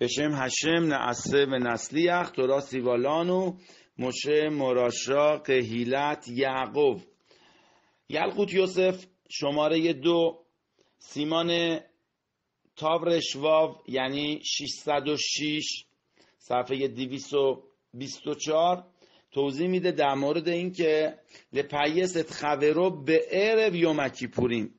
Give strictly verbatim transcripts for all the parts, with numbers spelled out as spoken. בשם השם נעשה ונסליח, תורה ציווה לנו משה מורשה קהילת יעקב. ילקוט یوسف شماره دو سیمان تاور شواو یعنی ششصد و شش صفحه دویست و بیست و چهار توضیح میده در مورد این که لپیست خورو به عرب یوم کیپوریم،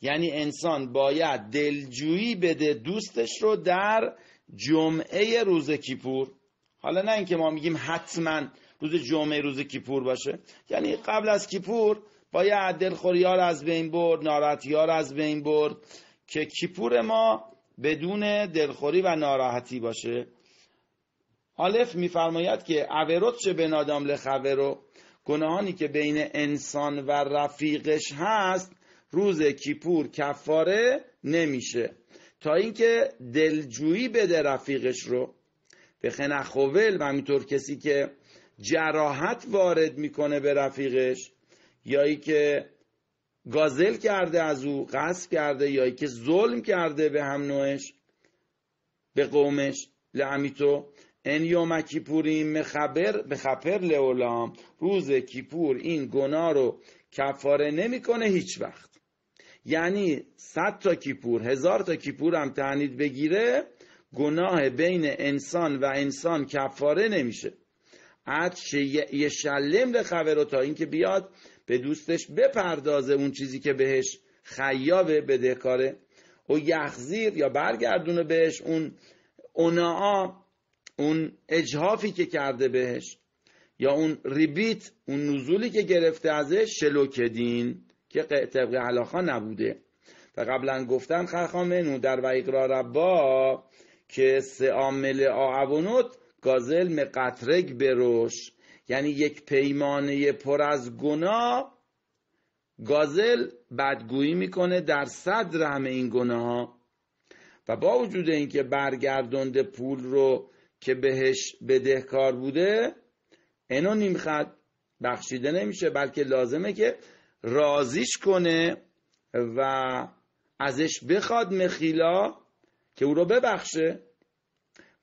یعنی انسان باید دلجویی بده دوستش رو در جمعه روز کیپور. حالا نه اینکه ما میگیم حتما روز جمعه روز کیپور باشه، یعنی قبل از کیپور باید دلخوری ها رو از بین برد، ناراحتی ها رو از بین برد که کیپور ما بدون دلخوری و ناراحتی باشه. الف میفرماید که عورت چه به نادام لخورو، گناهانی که بین انسان و رفیقش هست روز کیپور کفاره نمیشه تا اینکه دلجویی بده رفیقش رو. به خنخوول و همینطور کسی که جراحت وارد میکنه به رفیقش، یا ای که گازل کرده از او، غصب کرده، یا ای که ظلم کرده به هم نوعش، به قومش. لعمیتو ان یوم کیپوریم مخبر بخبر لولام، روز کیپور این گناه رو کفاره نمیکنه هیچ وقت. یعنی صد تا کیپور، هزار تا کیپور هم تعنید بگیره، گناه بین انسان و انسان کفاره نمیشه. عد یه شلم ده خبرو، تا اینکه بیاد به دوستش بپردازه اون چیزی که بهش خیابه بدهکاره، و یخزیر یا برگردونه بهش اون اوناها، اون اجحافی که کرده بهش، یا اون ریبیت، اون نزولی که گرفته ازش، شلوکدین که طبق حلاخا نبوده. و قبلا گفتم خرخامنو در و اقرار ربا که سه عامل آعونت گازل مقطرگ بروش، یعنی یک پیمانه پر از گناه گازل بدگویی میکنه در صدر همه این گناه ها. و با وجود اینکه برگردونده پول رو که بهش بدهکار بوده، اینو نیم خط بخشیده نمیشه، بلکه لازمه که راضیش کنه و ازش بخواد مخیلا که او رو ببخشه.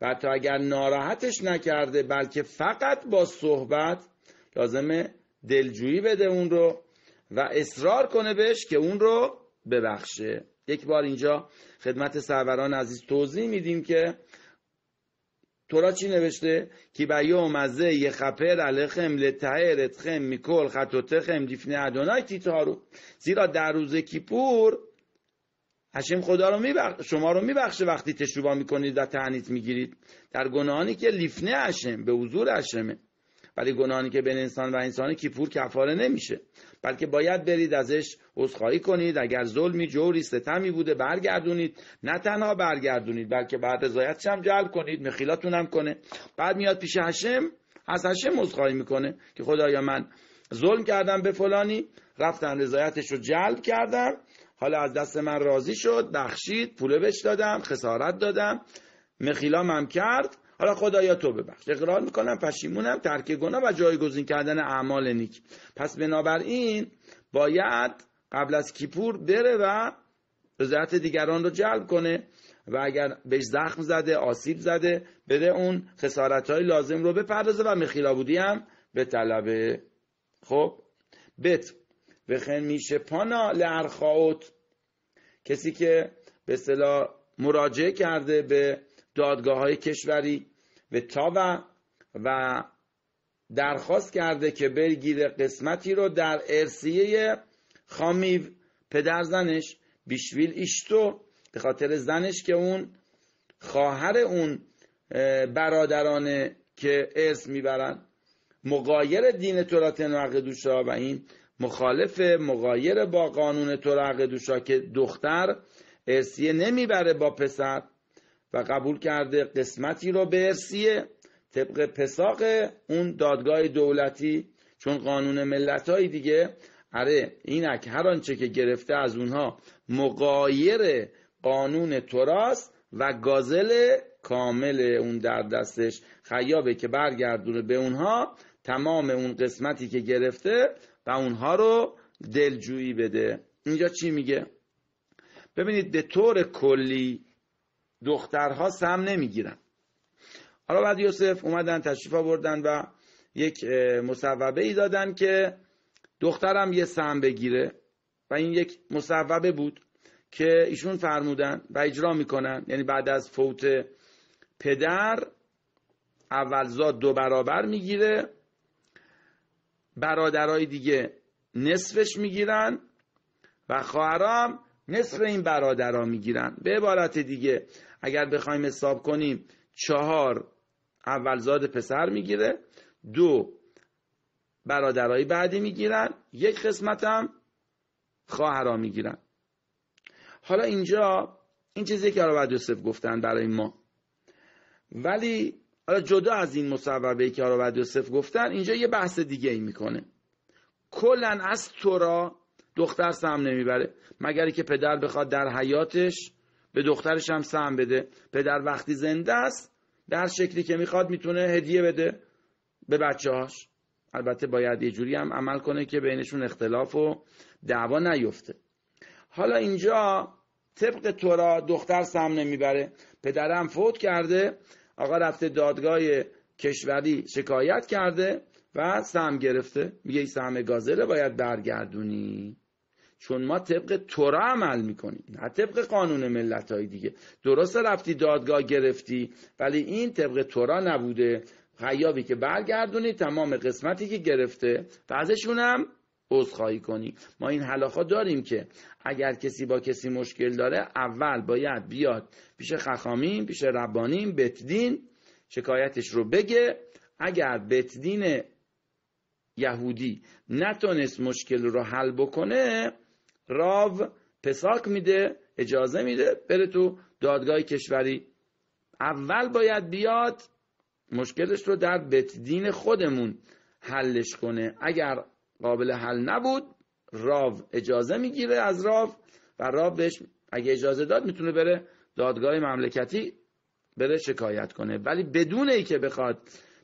و تا اگر ناراحتش نکرده بلکه فقط با صحبت، لازمه دلجویی بده اون رو و اصرار کنه بهش که اون رو ببخشه. یک بار اینجا خدمت سروران عزیز توضیح میدیم که تورا چی نوشته؟ که بیوم از یخپر علیخم لطهرتخم میکل خطوتخم دیفنه ادونای تیتارو، زیرا در روز کیپور هشم خدا رو میبخ... شما رو میبخشه وقتی تشویق میکنید و تعنیت میگیرید در گناهانی که لیفنه هشم، به حضور هشمه. ولی گناهانی که بین انسان و انسان کیپور کفاره نمیشه، بلکه باید برید ازش عذرخواهی کنید. اگر ظلمی، جوری، ستمی بوده برگردونید، نه تنها برگردونید بلکه بعد رضایتش هم جلب کنید، مخیلاتون هم کنه. بعد میاد پیش هشم، از هشم عذرخواهی میکنه که خدایا من ظلم کردم به فلانی، رفتن رضایتش رو جلب کردم، حالا از دست من راضی شد، بخشید، پوله بهش دادم، خسارت دادم، مخیلام هم کرد، حالا خدایا تو ببخش، اقرار میکنم، پشیمونم، ترک گناه و جایگزین کردن اعمال نیک. پس بنابراین باید قبل از کیپور بره و رضایت دیگران رو جلب کنه، و اگر بهش زخم زده، آسیب زده، بره اون خسارتهای لازم رو بپردازه و مخیلا بودی هم به طلبه. خب بت بخن میشه پانا لارخاوت، کسی که به اصطلاح مراجعه کرده به دادگاه های کشوری و تا و درخواست کرده که بگیره قسمتی رو در ارثیه خامیو پدر زنش، بیشویل ایشتو، به خاطر زنش که اون خواهر اون برادران که ارث میبرن، مغایر دین تورات نوعقدوشا، و این مخالف مغایر با قانون تورعقدوشا که دختر ارثیه نمیبره با پسر، و قبول کرده قسمتی رو به ارثیه طبق پساق اون دادگاه دولتی، چون قانون ملت‌های دیگه اره اینک هر آنچه که گرفته از اونها مغایر قانون توراست و گازل کامل اون در دستش، خیابه که برگردونه به اونها تمام اون قسمتی که گرفته و اونها رو دلجویی بده. اینجا چی میگه؟ ببینید به طور کلی دخترها سم نمیگیرن. حالا بعد یوسف اومدن تشریف آوردن و یک مصوبه ای دادن که دخترم یه سهم بگیره و این یک مصوبه بود که ایشون فرمودن و اجرا میکنن، یعنی بعد از فوت پدر اولزاد دو برابر میگیره، برادرای دیگه نصفش میگیرن و خواهرام نصف این برادرها میگیرن. به عبارت دیگه اگر بخوایم حساب کنیم چهار اولزاد پسر میگیره، دو برادرای بعدی میگیرن، یک قسمت هم خواهرها میگیرن. حالا اینجا این چیزی که ربد یوسف گفتن برای ما، ولی حالا جدا از این مصوبه‌ای که ربد یوسف گفتن اینجا یه بحث دیگه ای میکنه. کلن از تورا دختر سهم نمیبره مگر که پدر بخواد در حیاتش به دخترش هم سهم بده. پدر وقتی زنده است در شکلی که میخواد میتونه هدیه بده به بچه‌هاش، البته باید یه جوری هم عمل کنه که بینشون اختلاف و دعوا نیفته. حالا اینجا طبق تورا دختر سهم نمیبره، پدرم فوت کرده، آقا رفته دادگاه کشوری شکایت کرده و سهم گرفته، میگه این سهم گازله باید برگردونی، چون ما طبق تورا عمل میکنیم نه طبق قانون ملت‌های دیگه. درسته رفتی دادگاه گرفتی، ولی این طبق تورا نبوده، غیابی که برگردونی تمام قسمتی که گرفته و ازشونم عذرخواهی کنی. ما این هلاخا داریم که اگر کسی با کسی مشکل داره اول باید بیاد پیش خخامین، پیش ربانین، بتدین شکایتش رو بگه. اگر بتدین یهودی نتونست مشکل رو حل بکنه، راو پساک میده، اجازه میده بره تو دادگاه کشوری. اول باید بیاد مشکلش رو در بتدین خودمون حلش کنه، اگر قابل حل نبود راو اجازه میگیره از راو و راو بهش اگه اجازه داد میتونه بره دادگاه مملکتی بره شکایت کنه، ولی بدون ای که بخواد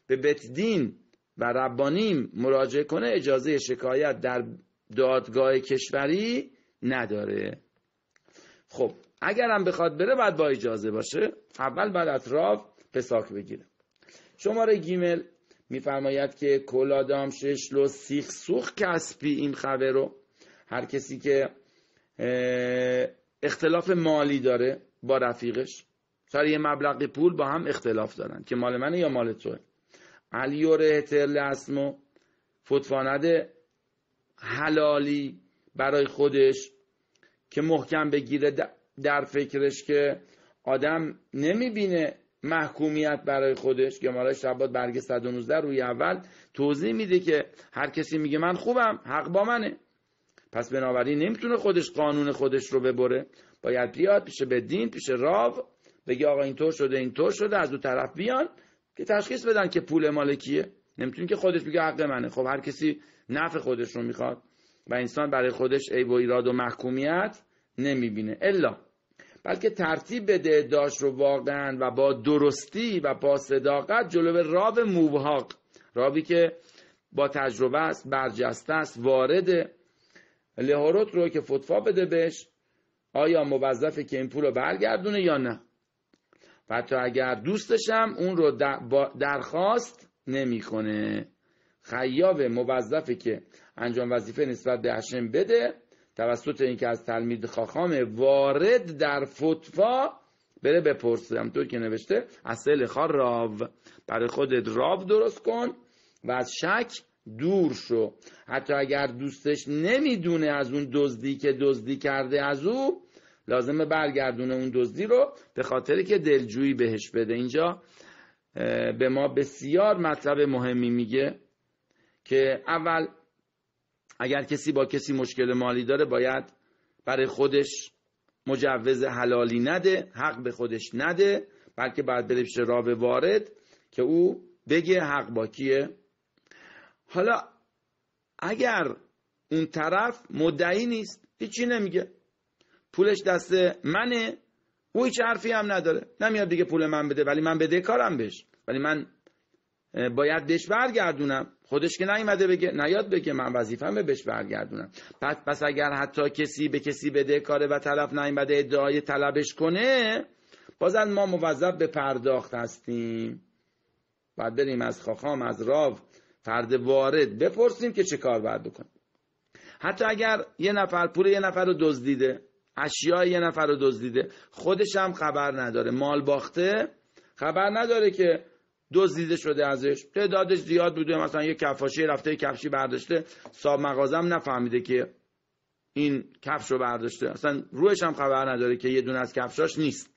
به بتدین و ربانیم مراجعه کنه اجازه شکایت در دادگاه کشوری نداره. خب اگر هم بخواد بره باید با اجازه باشه، اول باید از راو پساک بگیره. شماره گیمل میفرماید که کل آدم شش لو سیخ سوخ کسبی، این خبر رو هر کسی که اختلاف مالی داره با رفیقش سر یه مبلغ پول با هم اختلاف دارن که مال منه یا مال توه، علیوره تل اسمو فتفانده حلالی برای خودش که محکم بگیره در فکرش، که آدم نمیبینه محکومیت برای خودش. گمارای شبات برگ صد و نوزده روی اول توضیح میده که هر کسی میگه من خوبم، حق با منه، پس بنابراین نمیتونه خودش قانون خودش رو ببره، باید بیاد پیش بدین، پیش راو بگه آقا اینطور شده اینطور شده، از دو طرف بیان که تشخیص بدن که پول مال کیه. نمیتونه که خودش بگه حق منه. خب هر کسی نفع خودش رو میخواد و انسان برای خودش عیب و ایراد و محکومیت نمیبینه، الا بلکه ترتیب بده ادعاش رو واقعا و با درستی و با صداقت جلو راب موبهاق، رابی که با تجربه است، برجسته است، وارد لهورت رو که فتوا بده بهش آیا موظفه که این پول رو برگردونه یا نه، و حتی اگر دوستشم اون رو درخواست نمیکنه. خیاوه موظفه که انجام وظیفه نسبت به هاشم بده توسط این که از تلمید خاخامه وارد در فتوا بره بپرسه، همطور که نوشته اصل خار راو، برای خودت راو درست کن و از شک دور شو. حتی اگر دوستش نمیدونه از اون دزدی که دزدی کرده از او، لازمه برگردونه اون دزدی رو به خاطری که دلجویی بهش بده. اینجا به ما بسیار مطلب مهمی میگه که اول اگر کسی با کسی مشکل مالی داره باید برای خودش مجوز حلالی نده، حق به خودش نده، بلکه باید بره پیش راو وارد که او بگه حق با کیه. حالا اگر اون طرف مدعی نیست، هیچی نمیگه، پولش دست منه، او هیچ حرفی هم نداره، نمیاد دیگه پول من بده، ولی من بده کارم بهش، ولی من باید بهش برگردونم، خودش که نیومده بگه، نیاد بگه من وظیفه‌مه بهش برگردونم. پس پس اگر حتی کسی به کسی بده کاره و طرف نیومده ادعای طلبش کنه، بازن ما موظف به پرداخت هستیم. باید بریم از خاخام، از راو، فرد وارد بپرسیم که چه کار باید بکنیم. حتی اگر یه نفر پول یه نفر رو دزدیده، اشیاء یه نفر رو دزدیده، خودش هم خبر نداره، مال باخته خبر نداره که دزدیده شده ازش، تعدادش زیاد بوده، مثلا یه کفاشی رفته کفشی برداشته، صاحب مغازم نفهمیده که این کفش رو برداشته، اصلا روش هم خبر نداره که یه دونه از کفشاش نیست،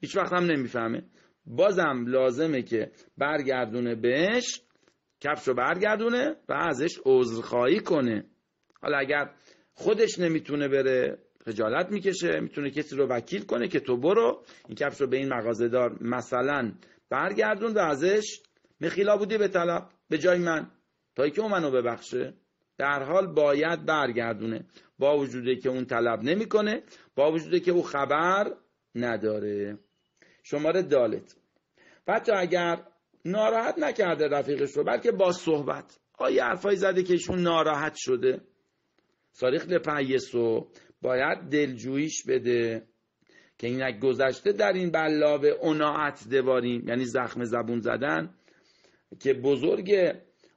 هیچ وقت هم نمیفهمه، بازم لازمه که برگردونه بهش، کفش رو برگردونه و ازش عذرخواهی کنه. حالا اگر خودش نمیتونه بره خجالت میکشه، میتونه کسی رو وکیل کنه که تو برو این کفش رو به این مغازه‌دار مثلا برگردون و ازش مخیلا بودی به طلب به جای من تا اینکه اون منو ببخشه. در حال باید برگردونه، با وجوده که اون طلب نمیکنه، با وجوده که او خبر نداره. شماره دالت، حتی اگر ناراحت نکرده رفیقش رو، بلکه با صحبت آیا حرفایی زده که ایشون ناراحت شده، صاریخ لپیسو باید دلجویش بده که اینک گذشته در این بلاب اوناعت دواریم، یعنی زخم زبون زدن که بزرگ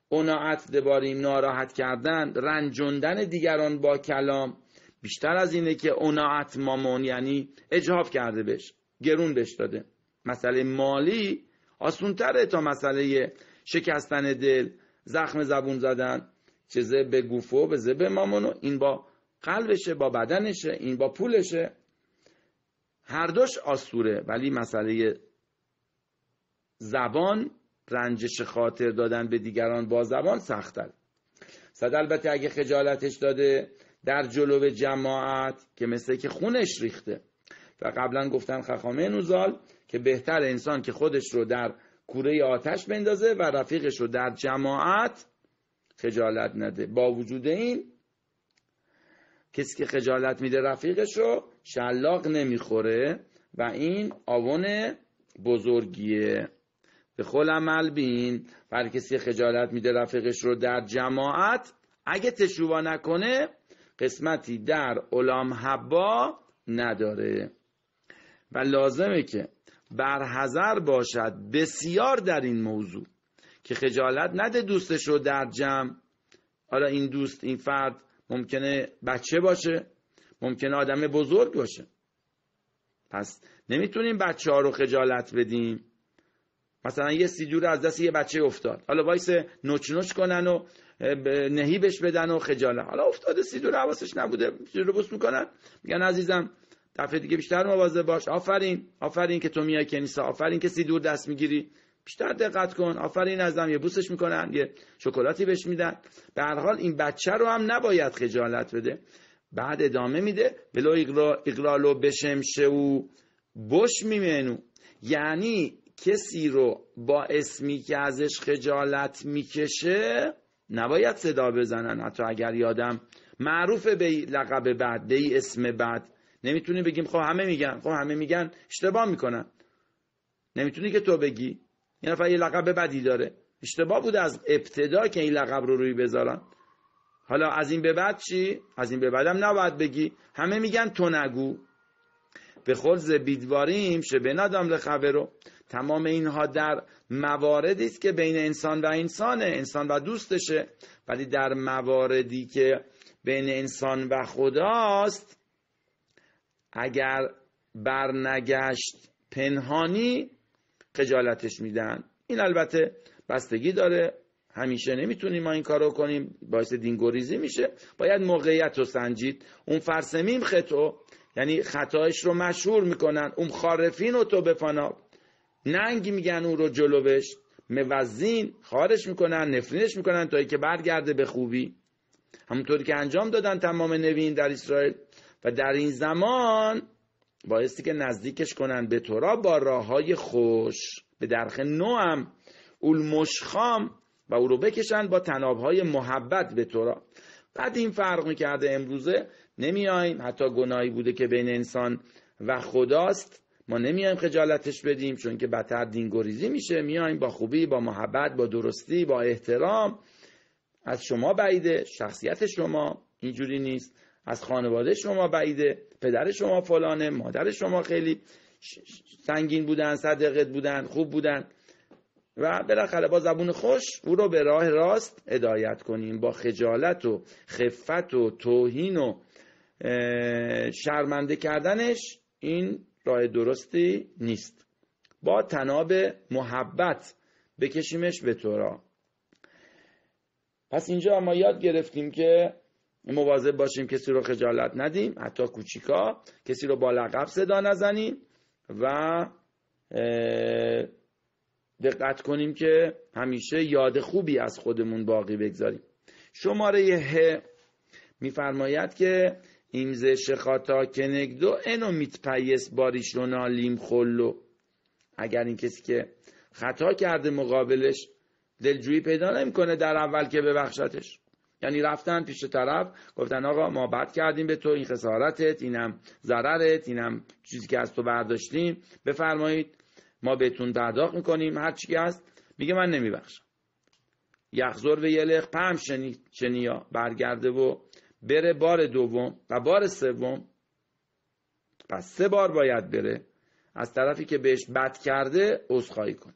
اوناعت دواریم، ناراحت کردن، رنجوندن دیگران با کلام، بیشتر از اینه که اوناعت مامون یعنی اجحاف کرده بهش، گرون بهش داده. مسئله مالی آسونتره تا مسئله شکستن دل، زخم زبون زدن، چیزه به گوفو به زبه مامونو، این با قلبشه، با بدنشه، این با پولشه، هر دوش آسوره. ولی مسئله زبان، رنجش خاطر دادن به دیگران با زبان سخت‌تر. صد البته اگه خجالتش داده در جلو جماعت که مثل که خونش ریخته، و قبلا گفتن خخامه نوزال که بهتر انسان که خودش رو در کوره آتش بندازه و رفیقش رو در جماعت خجالت نده. با وجود این کسی که خجالت میده رفیقش رو شلاق نمیخوره و این آون بزرگیه. به خل عمل بین، برای کسی خجالت میده رفیقش رو در جماعت اگه تشویق نکنه قسمتی در علام حبا نداره و لازمه که برحذر باشد بسیار در این موضوع که خجالت نده دوستش رو در جمع. حالا این دوست، این فرد ممکنه بچه باشه، ممکنه آدم بزرگ باشه، پس نمیتونیم بچه ها رو خجالت بدیم. مثلا یه سیدور از دست یه بچه افتاد، حالا وایس نوچ نوچ کنن و نهیبش بدن و خجالت، حالا افتاده سیدور حواسش نبوده، سیدور بوس میکنن میگن عزیزم دفعه دیگه بیشتر مواظب باش، آفرین آفرین که تو میای کنیسه، آفرین که سیدور دست میگیری، بیشتر دقت کن، آفرین ازم، یه بوسش میکنن، یه شکلاتی بهش میدن. به هر حال این بچه رو هم نباید خجالت بده. بعد ادامه میده بلو اقلالو بشمشه او بش میمینو، یعنی کسی رو با اسمی که ازش خجالت میکشه نباید صدا بزنن، حتی اگر یادم معروف به لقب بعد، به اسم بعد. نمیتونی بگیم خب همه میگن، خب همه میگن، اشتباه میکنن. نمیتونی که تو بگی یه نفر یه لقب بدی داره، اشتباه بوده از ابتدا که این لقب رو روی بذارن. حالا از این به بعد چی؟ از این به بعدم نباید بگی، همه میگن تو نگو. به خلز بیدواریم شبه ندام لخبه رو، تمام اینها در مواردی است که بین انسان و انسانه، انسان و دوستشه. ولی در مواردی که بین انسان و خداست اگر برنگشت پنهانی خجالتش میدن. این البته بستگی داره، همیشه نمیتونیم ما این کارو کنیم، باعث دینگوریزی میشه. باید موقعیت رو سنجید. اون فرسمیم خطو یعنی خطایش رو مشهور میکنن، اون خارفین رو تو بفنا، ننگ میگن اون رو جلوش، موزین خارش میکنن، نفرینش میکنن تا اینکه برگرده به خوبی، همونطوری که انجام دادن تمام نوین در اسرائیل. و در این زمان بایستی که نزدیکش کنن به تورا با راههای خوش، به درخ نوام اولمشخام، و او رو بکشن با تنابهای محبت به تورا. بعد این فرق میکرده. امروزه نمیایم، حتی گناهی بوده که بین انسان و خداست ما نمیایم خجالتش بدیم، چون که بدتر دینگوریزی میشه. میایم با خوبی، با محبت، با درستی، با احترام. از شما بعیده، شخصیت شما اینجوری نیست، از خانواده شما بعیده، پدر شما فلانه، مادر شما خیلی سنگین بودن، صدقت بودن، خوب بودن و بالاخره با زبون خوش او رو به راه راست هدایت کنیم، با خجالت و خفت و توهین و شرمنده کردنش این راه درستی نیست. با تناب محبت بکشیمش به تورا. پس اینجا ما یاد گرفتیم که مواظب باشیم کسی رو خجالت ندیم، حتی کوچیکا، کسی رو با لقب صدا نزنیم و دقت کنیم که همیشه یاد خوبی از خودمون باقی بگذاریم. شماره ه میفرماید که ایمز شخاتا کنگدو اینو میتپیس باریشونا لیم خلو، اگر این کسی که خطا کرده مقابلش دلجویی پیدا نمیکنه در اول که ببخشتش، یعنی رفتن پیش طرف گفتن آقا ما بد کردیم به تو، این خسارتت، اینم ضررت، اینم چیزی که از تو برداشتیم، بفرمایید ما بهتون پرداخت میکنیم، هر چی هست. میگه من نمیبخشم. یخزور و یلخ پم شنی شنیا، برگرده و بره بار دوم و بار سوم. پس سه بار باید بره، از طرفی که بهش بد کرده عذرخواهی کن.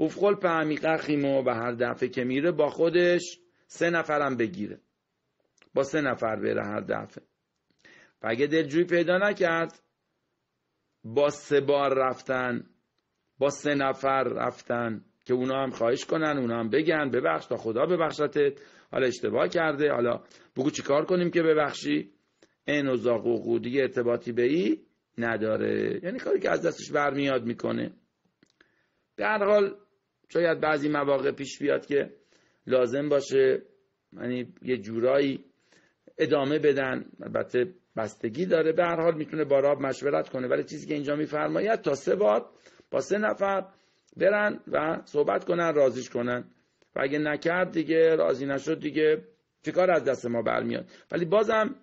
افخول پعمیقه خیمو، به هر دفعه که میره با خودش سه نفرم بگیره، با سه نفر بره هر دفعه. و اگه دلجویی پیدا نکرد با سه بار رفتن، با سه نفر رفتن که اونا هم خواهش کنن، اونا هم بگن ببخش تا خدا ببخشتت، حالا اشتباه کرده، حالا بگو چی کار کنیم که ببخشی، این و زاقوقو دیگه ارتباطی به ای نداره، یعنی کاری که از دستش برمیاد میکنه. به هر حال شاید بعضی مواقع پیش بیاد که لازم باشه یعنی یه جورایی ادامه بدن، البته بستگی داره، به هر حال میتونه با رب مشورت کنه، ولی چیزی که اینجا میفرماید تا سه بار با سه نفر برن و صحبت کنن، راضیش کنن و اگه نکرد دیگه، راضی نشد دیگه، چه کار از دست ما برمیاد، ولی بازم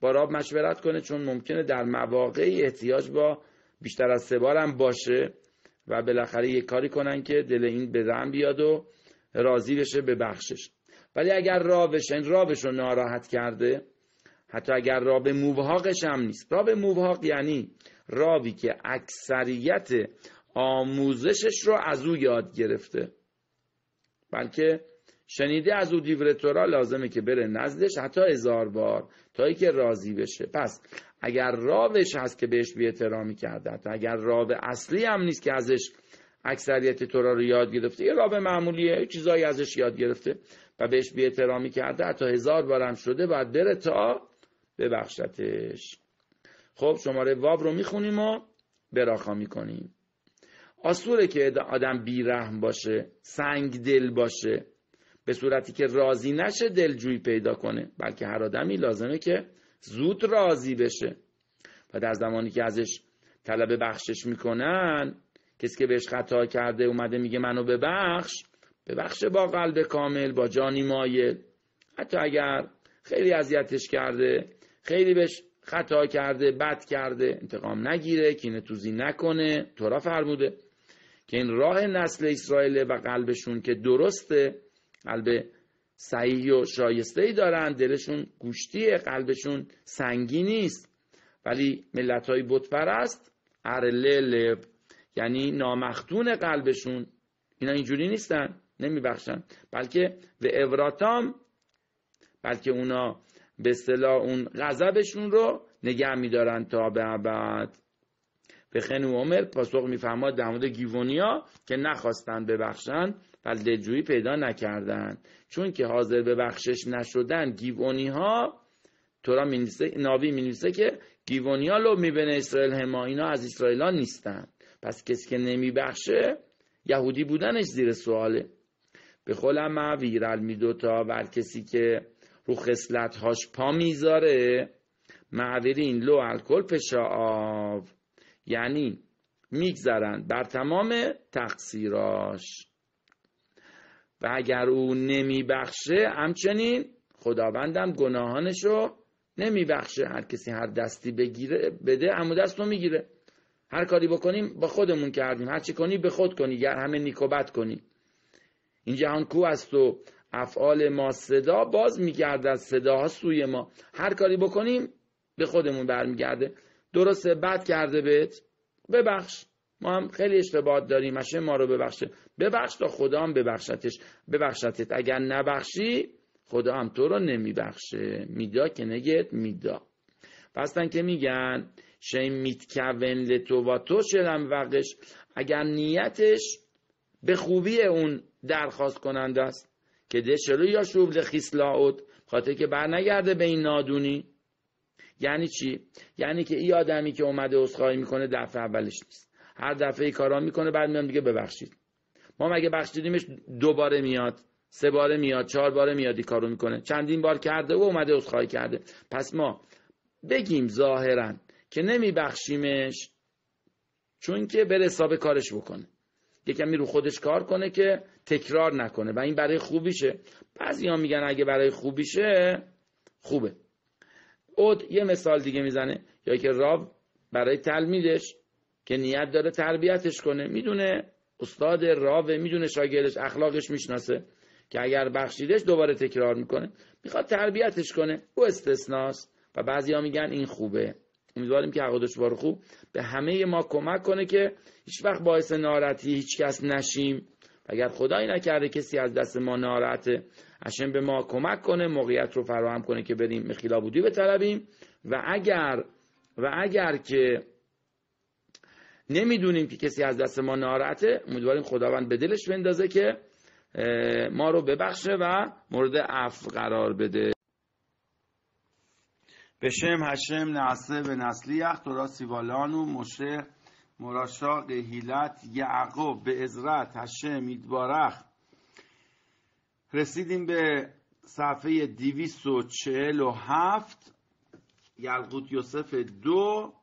با رب مشورت کنه، چون ممکنه در مواقعی احتیاج با بیشتر از سه بار هم باشه و بالاخره یه کاری کنن که دل این بزن بیاد و راضی بشه به بخشش. ولی اگر رابش این رابش رو ناراحت کرده، حتی اگر راب موبهاقش هم نیست، راب موبهاق یعنی رابی که اکثریت آموزشش رو از او یاد گرفته، بلکه شنیده از او دیوره تورا، لازمه که بره نزدش حتی هزار بار تا ای که راضی بشه. پس اگر راوش هست که بهش بی‌احترامی کرده، حتی اگر راو اصلی هم نیست که ازش اکثریت تورا رو یاد گرفته، یه راو معمولیه چیزایی ازش یاد گرفته و بهش بی‌احترامی کرده، حتی هزار بار هم شده، باید بره تا ببخشتش. خب شماره واو رو میخونیم و براخا میکنیم. آسوره که آدم بیرحم باشه، سنگ دل باشه، به صورتی که راضی نشه دلجویی پیدا کنه، بلکه هر آدمی لازمه که زود راضی بشه و در زمانی که ازش طلب بخشش میکنن، کسی که بهش خطا کرده اومده میگه منو ببخش، ببخش با قلب کامل، با جانی مایل، حتی اگر خیلی اذیتش کرده، خیلی بهش خطا کرده، بد کرده، انتقام نگیره، کینه توزی نکنه. تورا فرموده که این راه نسل اسرائیل و قلبشون که درسته، قلب صحیح و شایسته‌ای دارن، دلشون گوشتیه، قلبشون سنگی نیست. ولی ملت‌های بت‌پرست ارللب، یعنی نامختون قلبشون، اینا اینجوری نیستن، نمیبخشن، بلکه و ابراتام، بلکه اونا به اصطلاح اون غضبشون رو نگه می‌دارن تا به ابد. به خنو عمر پاسخ می‌فرماد در مورد گیوونیا که نخواستن ببخشن ولی دلجویی پیدا نکردن، چون که حاضر به بخشش نشدن گیوونی ها، تورا مینویسه، ناوی مینویسه که گیوونی ها لو میبنه اسرائیل هما، اینا از اسرائیل ها نیستن. پس کسی که نمیبخشه یهودی بودنش زیر سواله. به خلم ویرل میدوتا، بر کسی که رو خصلت هاش پا میذاره، معورین لو الکل پشاآو، یعنی میگذرن بر تمام تقصیراش و اگر او نمیبخشه، همچنین خداوندم گناهانشو نمیبخشه. هر کسی هر دستی بگیره بده، عمو دستو میگیره. هر کاری بکنیم با خودمون کردیم، هر چی کنی به خود کنی، گر همه نیکوبت کنی. این جهان کو است و افعال ما صدا، باز میگرده از صداها سوی ما. هر کاری بکنیم به خودمون برمیگرده. درسته بد کرده بهت، ببخش، ما هم خیلی اشتباهات داریم، هاشم ما رو ببخشه، ببخش تا خدا هم ببخشتش، ببخشتت. اگر نبخشی خدا هم تو رو نمیبخشه. میدا که نگید میدا. پستن که میگن شیم میتکون لتوواتو شلم وقش، اگر نیتش به خوبی اون درخواست کننده است که دشلو یا شوبل خیسلاوت، خاطر که بر نگرده به این نادونی. یعنی چی؟ یعنی که این آدمی که اومده عذرخواهی میکنه دفعه اولش نیست، هر دفعه کارا میکنه، بعد میام دیگه ببخشید. ما مگه بخشیدیمش دوباره میاد، سه باره میاد، چهار باره میاد این کارو میکنه، چندین بار کرده و اومده عذرخواهی کرده. پس ما بگیم ظاهرا که نمیبخشیمش چون که بره حساب کارش بکنه، یکمی رو خودش کار کنه که تکرار نکنه و این برای خوبیشه. بعضیا میگن اگه برای خوبیشه خوبه. اود یه مثال دیگه میزنه، یا که راب برای تلمیدش که نیت داره تربیتش کنه، میدونه استاد راب، میدونه شاگردش، اخلاقش میشناسه که اگر بخشیدش دوباره تکرار میکنه، میخواد تربیتش کنه، او استثناست. و بعضیا میگن این خوبه. امیدواریم که حق دشوار خوب به همه ما کمک کنه که هیچ وقت باعث ناراحتی هیچ کس نشیم. اگر خدایی نکرده کسی از دست ما ناراحته، هاشم به ما کمک کنه، موقعیت رو فراهم کنه که بریم مخیلا بودی بطلبیم. و اگر و اگر که نمیدونیم که کسی از دست ما ناراحته، امیدواریم خداوند به دلش بندازه که ما رو ببخشه و مورد عفو قرار بده. به شم هشم نعسه به نسلی اخت و را سیوالان و مشه مراشاق هیلت یعقوب به عزرت هشم ایدبارخ. رسیدیم به صفحه دویست و چهل و هفت یلقوت یوسف دو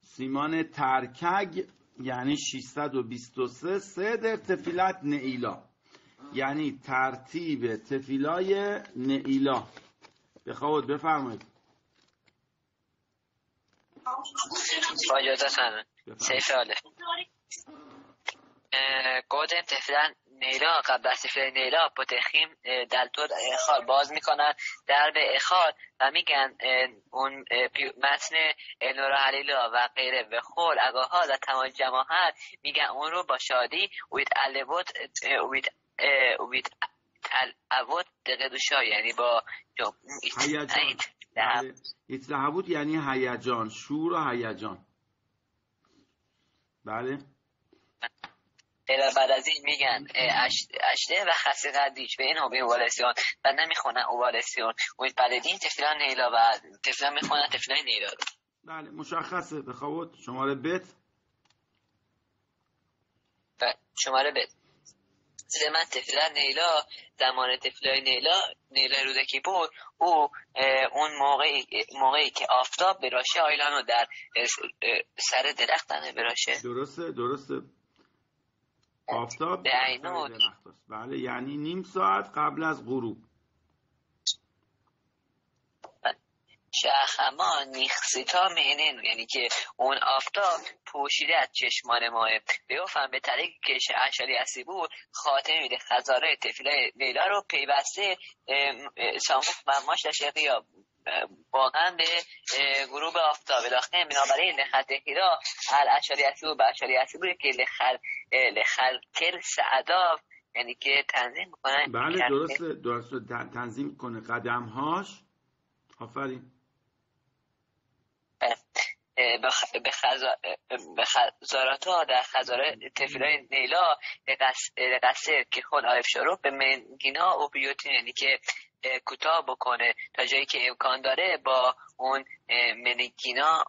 سیمان ترکگ، یعنی ششصد و بیست و سه. صدر تفیلت نئیلا، یعنی ترتیب تفیلای نئیلا. بخواد بفرمایید. اجازت همه سیفاله گودم تفیلن نیلا قبل از تفیل نیلا پتخیم دلتور اخار باز میکنن درب اخار و میگن اون متن الورا حلیلا و غیره و خور اگاها در تمام جماعت میگن اون رو با شادی وید الوت وید وید الوت دقدوشا، یعنی با ایتلهبوت، یعنی هیجان، شور و هیجان. بله. بعد از این میگن اشته و خسی قدیش به این ها به این اوالسیان و نمیخونن اوالسیان و بعد این تفیلان نیلا و تفیلان میخونن تفیلان نیلا. بله مشخصه. بخواد شماره بت بله شماره بت زمان تفیلان نیلا زمان تفیلان نیلا نیلا روزه که بود او اون موقعی, موقعی که آفتاب براشه آیلانو در سر درختنه براشه. درسته درسته آفتاب در سر درخت است. بله یعنی نیم ساعت قبل از غروب. شخما نیخسیتا مینن، یعنی که اون آفتاب پوشیده از چشمان ماه بیوفن به طریق که اشاری اسی بود خاطر میده خزاره تفیلای لیلا رو پیوسته ساموف مماش دشقی ها واقعا به گروه آفتاب داخل. بنابراین لخط هیرا الاشاری اسی بود به اشاری اسی بود که لخل لخلکل سعداف، یعنی که تنظیم میکنن. بله درسته درسته تنظیم کنه قدمهاش. آفرین. به خزارات ها در خزاره تفیلای نیلا لقصر که خون عارف شروع به منگینا و بیوتین، یعنی که کوتاه بکنه تا جایی که امکان داره با اون منگینا،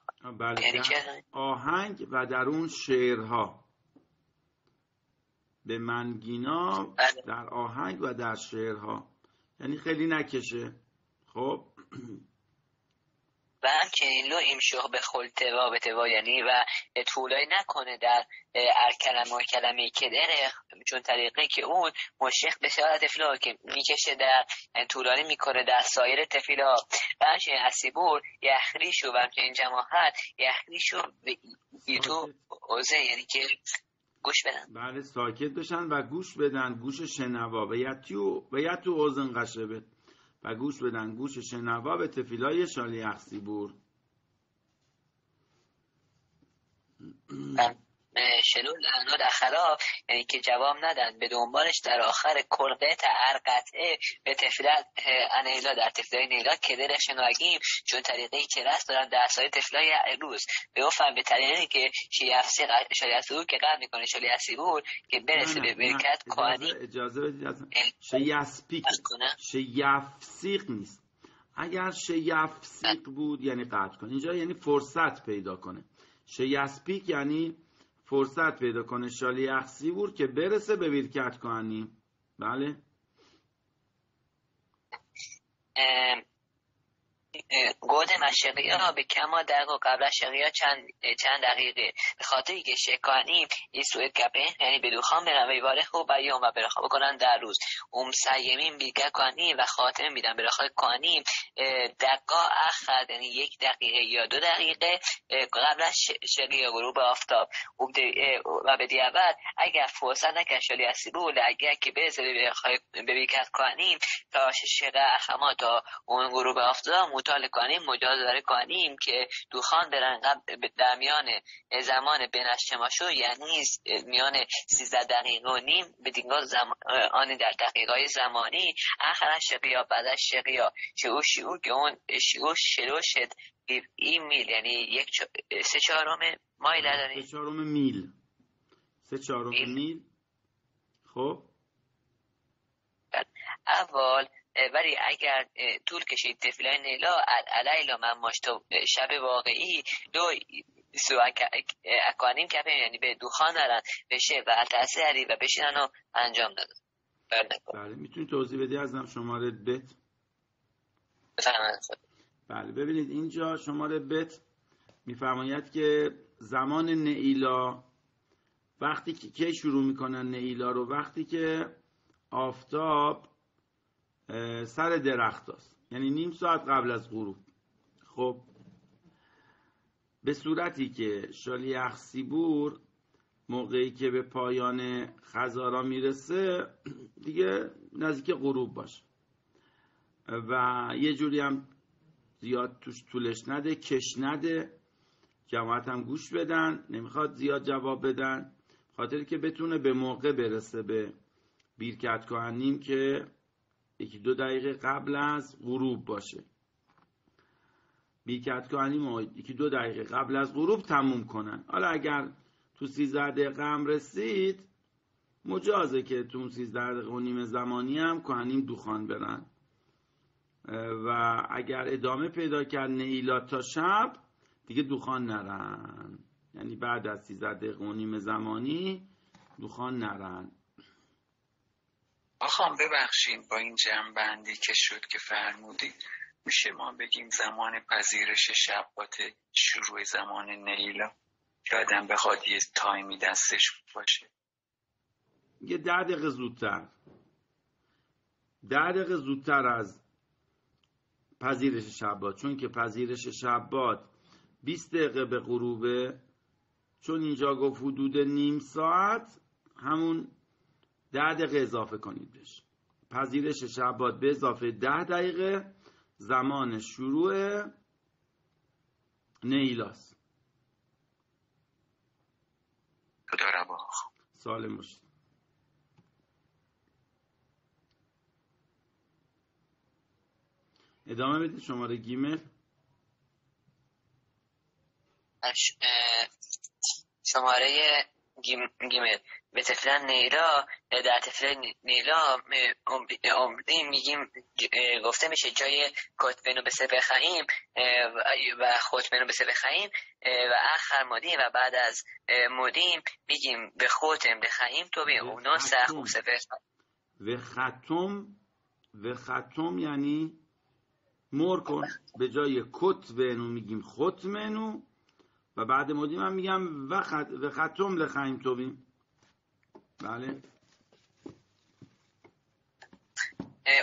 یعنی که آهنگ و در اون شعرها به منگینا در آهنگ و در شعرها، یعنی خیلی نکشه. خب و همچنین لو امشوخ به خلطه و به توا، یعنی و طولایی نکنه در ارکلمه و کلمه که داره، چون طریقه که اون مشیخ به سیار تفیلا که میکشه در طولانی میکنه در سایر تفیلا. و همچنین حسیبور یخریشو و همچنین جماعت یخریشو به ایتو اوزه، یعنی که گوش بدن. بله ساکت بشن و گوش بدن، گوش شنوا و یتو اوزن قشه بد و گوش بدن گوش شنوا به تفیلای شالی اخسی بور. شلول لعنود اخرا، یعنی که جواب ندن، به دنبالش در آخر کرده تا هر قطعه به تفلت انیلا در تفلای نیلا که درش ناگیم، چون طریقی که راست دارن درسای تفلای روز بفهم به طریقی که شیعفسی شریعتو که قبل میکنه شریعتی بود که برسه به برکت کوانی. اجازه بدید شیعفسی شیعفسی نیست. اگر شیفسیق بود یعنی قطع کنه، اینجا یعنی فرصت پیدا کنه، شیسپیک یعنی فرصت پیدا کنه، شالی اخسی بود که برسه به برکت کنی. بله گود مشقی ها به کما در و قبل شقی ها چند, چند دقیقه به خاطری که شکانی این سوید کپه یعنی به دوخان برن و ایواره خوب و یوم و برخوا بکنن در روز اوم سیمین بیگه کنیم و خاتمه میدن برخواه کنیم دقا اخر یعنی یک دقیقه یا دو دقیقه قبل شقی ها گروه به آفتاب و به دیابت اگر فرصت نکشالی از سیبول اگر که برسه به بیگه کنیم تا شقه اخما تا اون گروه به آفتاب مطالع کنیم مجاز داره کنیم که دوخان برن قبل در میان زمان بنشتماشو یعنی میان سیزده دقیقه و نیم به دیگاه زمانی در دقیقای زمانی آخر شقیا بعد از شقیا شعور شعور که اون شعور شلوشت این میل یعنی یک چ... سه چهارم مایل داره سه چهارم میل سه چهارم میل, میل. خب اول ولی اگر طول کشید تفلای نیلا علیلا من ماشتو شب واقعی دو سو اکانیم کپه یعنی به دوخان نرن بشه و التحصیلی و بشینن رو انجام ندن. بله میتونی توضیح بدی ازم شماره بت؟ بله ببینید اینجا شماره بت میفرماید که زمان نیلا وقتی که که شروع میکنن نیلا رو وقتی که آفتاب سر درخت هست. یعنی نیم ساعت قبل از غروب. خب به صورتی که شالیخ سیبور موقعی که به پایان خزارا میرسه دیگه نزدیک غروب باشه و یه جوری هم زیاد توش طولش نده کش نده، جماعت هم گوش بدن، نمیخواد زیاد جواب بدن خاطر که بتونه به موقع برسه به بیرکت کنیم که یکی دو دقیقه قبل از غروب باشه. بیکت کنیم یکی دو دقیقه قبل از غروب تموم کنن. حالا اگر تو سیزده دقیقه هم رسید مجازه که تو سیزده دقیقه و نیم زمانی هم کنیم دوخان برن و اگر ادامه پیدا کرد نیلا تا شب دیگه دوخان نرن، یعنی بعد از سیزده دقیقه و نیم زمانی دوخان نرن. آخوام ببخشید با این جمع‌بندی که شد که فرمودید میشه ما بگیم زمان پذیرش شبات شروع زمان نیلا یادم بخواد یه تایمی دستش باشه یه ده دقیقه زودتر ده دقیقه زودتر از پذیرش شبات، چون که پذیرش شبات بیست دقیقه به غروبه، چون اینجا گفت حدود نیم ساعت همون ده دقیقه اضافه کنید بهش. پذیرش شبات به اضافه ده دقیقه زمان شروع نیلاست. خدا ربا سالم باشید. ادامه بدید شماره گیمل. شماره گیمل به تفلان نیلا در تفلان نیلا عمری میگیم گفته میشه جای کتبینو به سبه خواهیم و خطبینو به سبه خواهیم و آخر مادیم و بعد از مادیم میگیم به خودم به خواهیم تو به اونو سخ و سبه و ختم و ختم یعنی مر کن به جای کتبینو میگیم خطمینو و بعد مادیم هم میگم و, خط... و ختم لخواهیم تو بیم. بله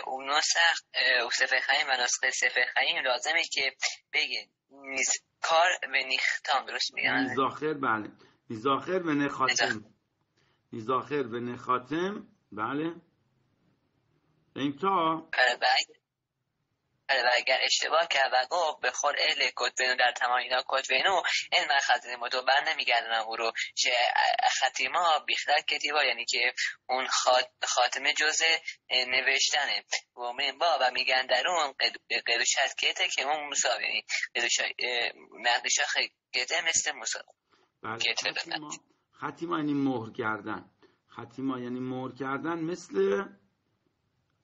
اون نسخ او سفه خیم و نسخه سفه خیم لازمه که بگه نیزکار و نیختام درست میگن نیزاخر. بله نیزاخر و نخاتم نیزاخر و نخاتم. بله این تا کرده و اگر اشتباه کرد و گفت بخور اهل کتبینو در تمام اینا کتبینو این من خطیما تو بند نمیگردنم او رو چه خطیما بیخدر کتیبا، یعنی که اون خاتمه جز نوشتنه و من با و میگن در اون قدوشت کته که اون موسا، یعنی مقدشا کته مثل موسا کته بخند. خطیما یعنی مهر کردن، خطیما یعنی مهر کردن مثل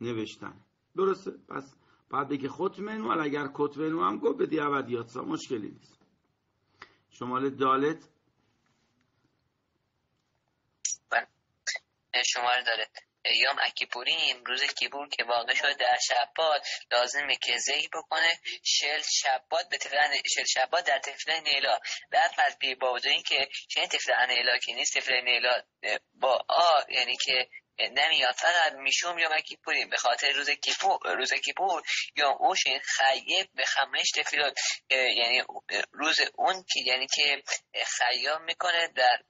نوشتن، درسته؟ پس بعد بگه ختمنو، اگر کتبنو هم گفت به دیابدیات سا مشکلی نیست. شماره دالت، شماره دالت یام اکیپوریم روز کیپور که واقع شد در شبات لازمه که ذی بکنه شل شبات به تفرن شل شبات در تفرن نیلا بعد از بی با وجود اینکه چه تفرن نیلا که نیست تفرن نیلا با آ یعنی که نمیاد فقط میشوم یوم کیپوریم به خاطر روز کیپور روز کیپور یوم اوشین خیب به خمش تفیلات یعنی روز اون که یعنی که خیام میکنه در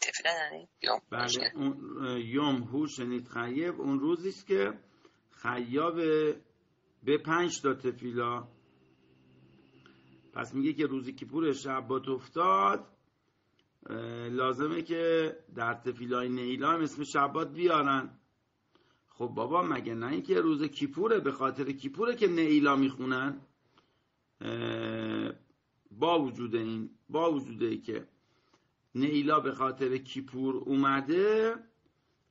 تفیلن یوم بله یوم هوشنید خیب اون روزی است که خیاب به پنج تا تفیلا. پس میگه که روز کیپور شبات افتاد لازمه که در تفیلای نیلا هم اسم شبات بیارن. خب بابا مگه نه اینکه روز کیپوره به خاطر کیپوره که نیلا میخونن با وجود این با وجوده که نیلا به خاطر کیپور اومده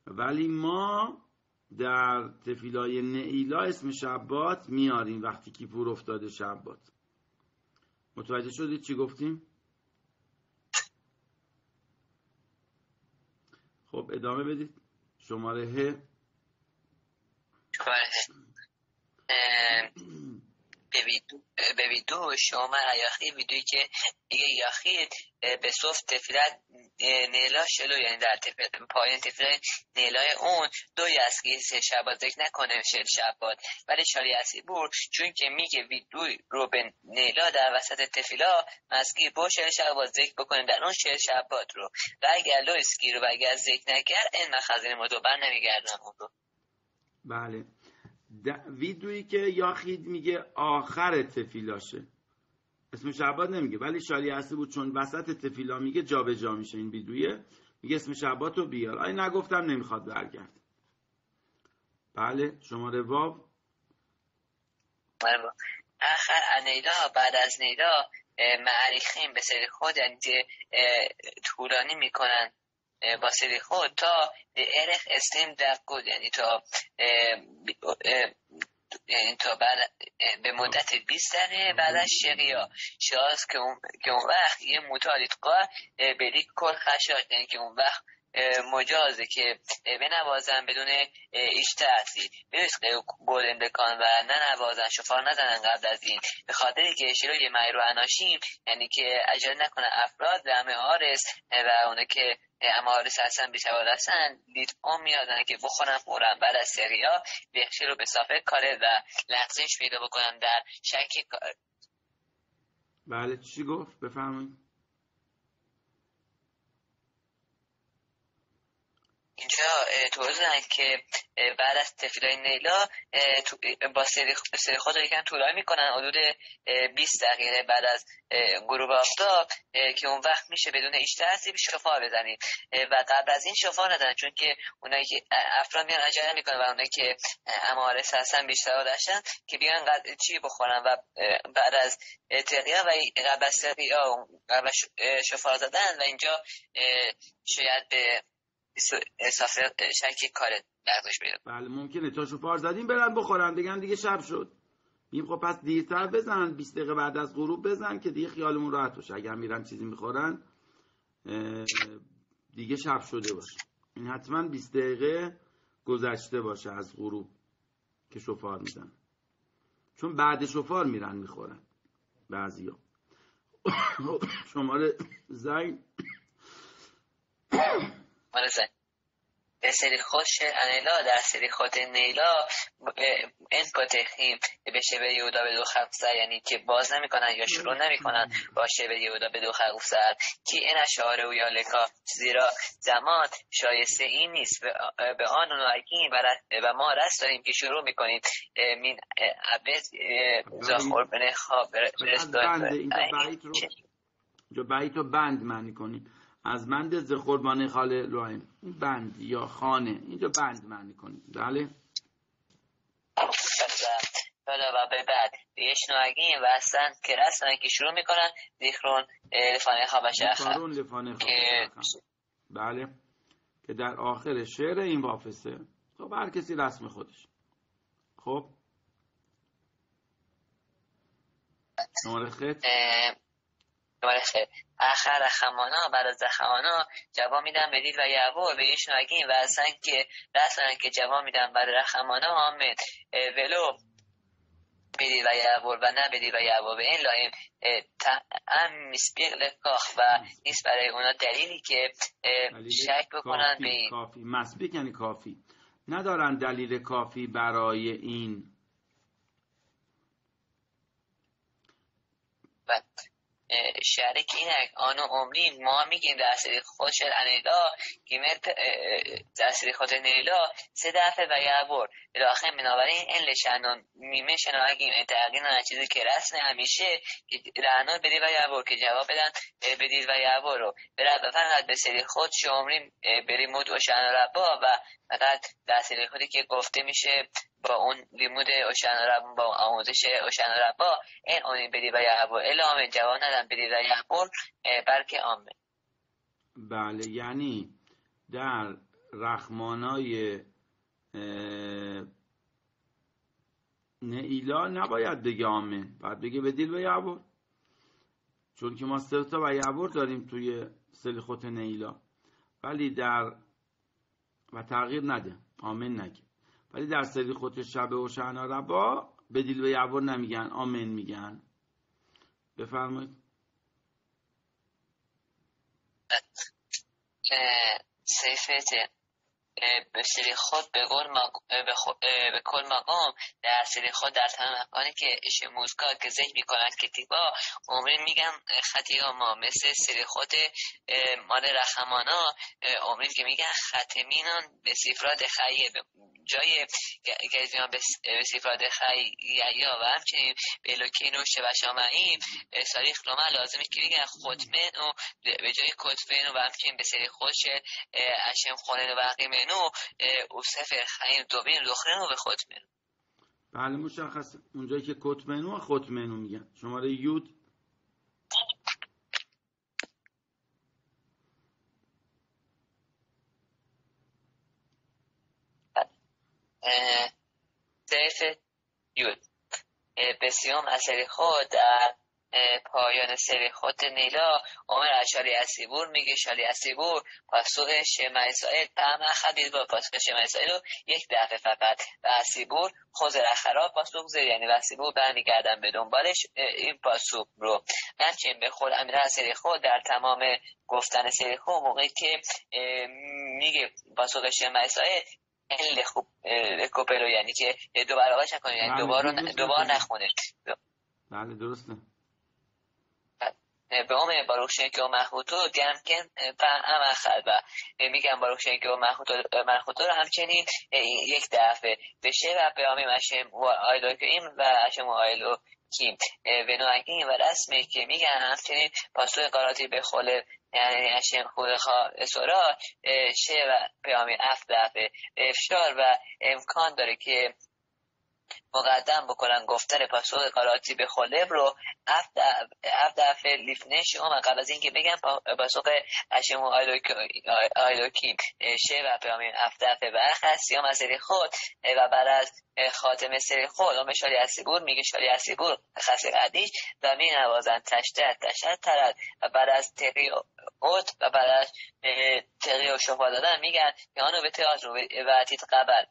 ولی ما در تفیلای نیلا اسم شبات میاریم وقتی کیپور افتاده شبات. متوجه شدید چی گفتیم؟ خب ادامه بدید. شماره ه به ویدیو شما یاخی ویدیوی که دیگه یاخی به صف تفیلت نیلا شلو یعنی در پایین تفیلت نیلای اون دو یسکی سه شبات ذکر نکنه شل شبات ولی شاری اسی بور چون که میگه ویدیوی رو به نیلا در وسط تفیلا مسکی با شل شبات ذکر بکنه در اون شل شبات رو و اگر لو اسکی رو و اگر ذکر نکرد این مخزن ما دوبر نمیگردن اون رو. بله ویدویی که یاخید میگه آخر تفیلاشه اسم شعبات نمیگه ولی شالی اصلی بود چون وسط تفیلا میگه جا به جا میشه این ویدویه میگه اسم شعبات رو بیار آی نگفتم نمیخواد برگرد. بله شماره واب آخر نیلا بعد از نیلا معریخین به سری خود طولانی میکنن با سری خود تا ارخ اسلیم دقود یعنی تا یعنی تا به مدت بیست دنه بعدش شقیا شاز که اون که اون وقت یه متعالید قا بلیک کل خشاش یعنی که اون وقت مجازه که بنوازن بدون اشتراطی برسقه گل اندکان و ننوازن شفار نزنن قبل از این به خاطری که شروع مایرو اناشیم یعنی که اجازه نکنن افراد و همه آرس و اونه که امارس هستن بیشواد هستن دید اون میادن که بخورن فورن بعد از سریا بخشی رو به صافه کاره و لحظهش پیدا بکنن در شک کار. بله چی گفت بفهمید؟ اینجا توضیح دادن که بعد از تفیلای نیلا با سری خود رو یکم طولانی میکنن حدود بیست دقیقه بعد از غروب آفتاب که اون وقت میشه بدون اشتراطی شفا بزنید و قبل از این شفا ندن چون که اونایی که افراد میان عجله میکنن و اونایی که امارس هستن بیشتر داشتن که بیان چی بخورن و بعد از تقیا و قبل از تقیا قبل شفا زدن و اینجا شاید به سفره شکی کارت برداش بیرم. بله ممکنه تا شفار زدیم برن بخورن دیگه هم دیگه شب شد میگیم خب پس دیرتر بزن بیست دقیقه بعد از غروب بزن که دیگه خیالمون راحت باشه اگر میرن چیزی میخورن دیگه شب شده باشه. این حتما بیست دقیقه گذشته باشه از غروب که شفار میزن چون بعد شفار میرن میخورن بعضی ها. شماره زنگ مرسه به سری خود انیلا در سری خود نیلا انپاتخیم به شبه یهودا به دو خلق زد، یعنی که باز نمی کنن یا شروع نمی کنن با شبه یهودا به دو خلق زد که این اشعار و یالکا، زیرا زمان شایسته این نیست. به آن و نوعگیم و ما رست داریم که شروع می کنیم من عبد زخور بنه خواب جو بعید رو بند معنی کنیم، از بند ز قربانه خاله لوائم بند یا خانه اینجا بند معنی کنیم. بله بله و به بعد یشناگین و اصلا که رسنه که شروع میکنن ذخرون لفانه خوابش اخر که بله که در آخر شعر این وافسه. خب هر کسی رسم خودش. خب نمره خط مرخه آخر خمانا برای زخمانا جوا میدم بدید و یعو به ایشون اگین و اصلا که رسن که جوا میدم برای رخمانا آمد ولو بدید و یعو و نبدید و یعو به این لایم تعم میسبیق لکاخ و نیست برای اونا دلیلی که شک بکنن به این کافی. مسبیق یعنی کافی، ندارن دلیل کافی برای این بد شعره که اینک آنو عمری ما میگیم در سری خود شعر انیلا گیمت در سری خود نیلا سه دفعه و یعبور بلاخره منابرین این لشنان میمه شناها گیم انتقیل آن چیزی که رسم همیشه رعنان بدید و یعبور که جواب بدن بدید و یعبور رو برد بفرد به سری خود شعر عمری بریمود و شعن ربا و فقط در سری خودی که گفته میشه با اون لیمود اوشن رب با آموزش اوشن ربا این اونی بدی و یعبور الامه جواب ندن بدی و یعبور بلکه آمه. بله یعنی در رخمانای نیلا نباید بگه آمه، باید بگه بدی و یعبور، چون که ما سرطا و یعبور داریم توی سلیخوت نیلا، ولی در و تغییر نده آمین نگه، ولی در سری خود شبه و شعنا ربا به دیل و یعبور نمیگن آمین میگن. بفرمایید. صفته به سری خود به کل مقام در سری خود در تمام مکانی که اش موزکا که ذکر میکنن کتیبا عمری میگن خطیبا ما مثل سری خود مال رحمانا عمری که میگن ختمینان به سفراد خیه جای گزیان به سفراد خیه و همچنین به لکین و شبشامعیم ساریخ رومن لازمه که میگن خطمن و به جای کتفن و همچنین به سری خود شد اشم خونن و بقیمن و اوصفر خیم دوبین لخرن و به خطمن. بله مشخص اونجایی که کتمنو و خطمنو میگن. شماره یود سیف یود بسیوم از سری خود در پایان سری خود نیلا عمر اشاری اسیبور میگه شاری اسیبور پاسخ شمع اسرائیل تعم خدید با پاسخ شمع اسرائیل رو یک دفعه فقط و اسیبور خوز رخراب پاسخ زیر یعنی و اسیبور برمیگردن به دنبالش این پاسخ رو. همچنین به خود امیره سری خود در تمام گفتن سری خود موقعی که میگه پاسخ شمع اسرائیل لخوب لکوپلو یعنی که دو برابرش نکنه، یعنی دوبار نخونه. بله درسته. به عمر باروخشن که و محوتو گم کن فهم اخر و میگم باروخشن که و محوتو رو همچنین یک دفعه بشه و به عمر مشم و آیلو کیم و اشم و آیلو کیم و نوعی و رسمی که میگن همچنین پاسوی قراتی به خلب یعنی اشم خود خواه سورا شه و به عمر اف دفعه افشار و امکان داره که مقدم بکنن گفتن پاسخ قراتی به خلب رو هفت دفعه لیفنش اومد قبل از اینکه بگم پاسخ اشم و آیلوکیم شه و پیامین هفت دفعه برخ سیام از سری خود و بعد از خاتم سری خود اومد شاری اسیبور میگه شاری اسیبور خاص قدیش و می نوازن تشتت تشتت ترد و بعد از تقی اوت و بعد از تقی و شفا دادن میگن که آنو به تئاتر و تیت قبل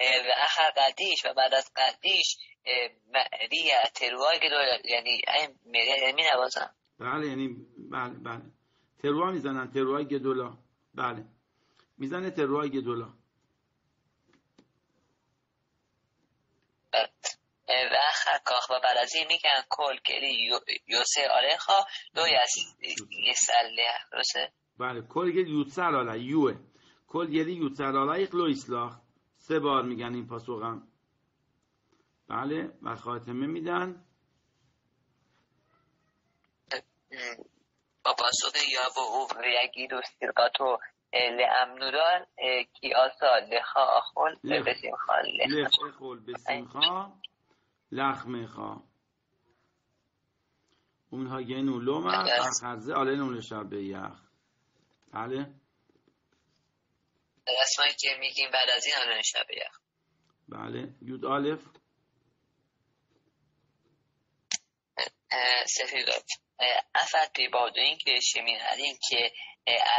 و آخر قدیش و بعد از قدیش مریه تروای گلو یعنی این مریه می نوازن. بله یعنی بله بله تروا می زنن تروای گلولا. بله میزنه تروهای گدولا. و خکاخ و برازی میگن کل گلی یوسه آله خواه دوی از یه سله بله کل گلی یوسه آله یوه کل گلی یوسه آله یک لو اصلاح سه بار میگن این پاسخم بله و خاتمه میدن با پاسخ یا و ریگی دو سرقاتو لامنوران کی آسا لخا آخول بسیمخا لخا آخول بسیمخا لخمخا اونها گینو لومن اخرزه آله نون شب به یخ بله رسمایی که میگیم بعد از این آله شب به یخ بله یود آلف سفید آلف افت بیباد و این که شمین هرین که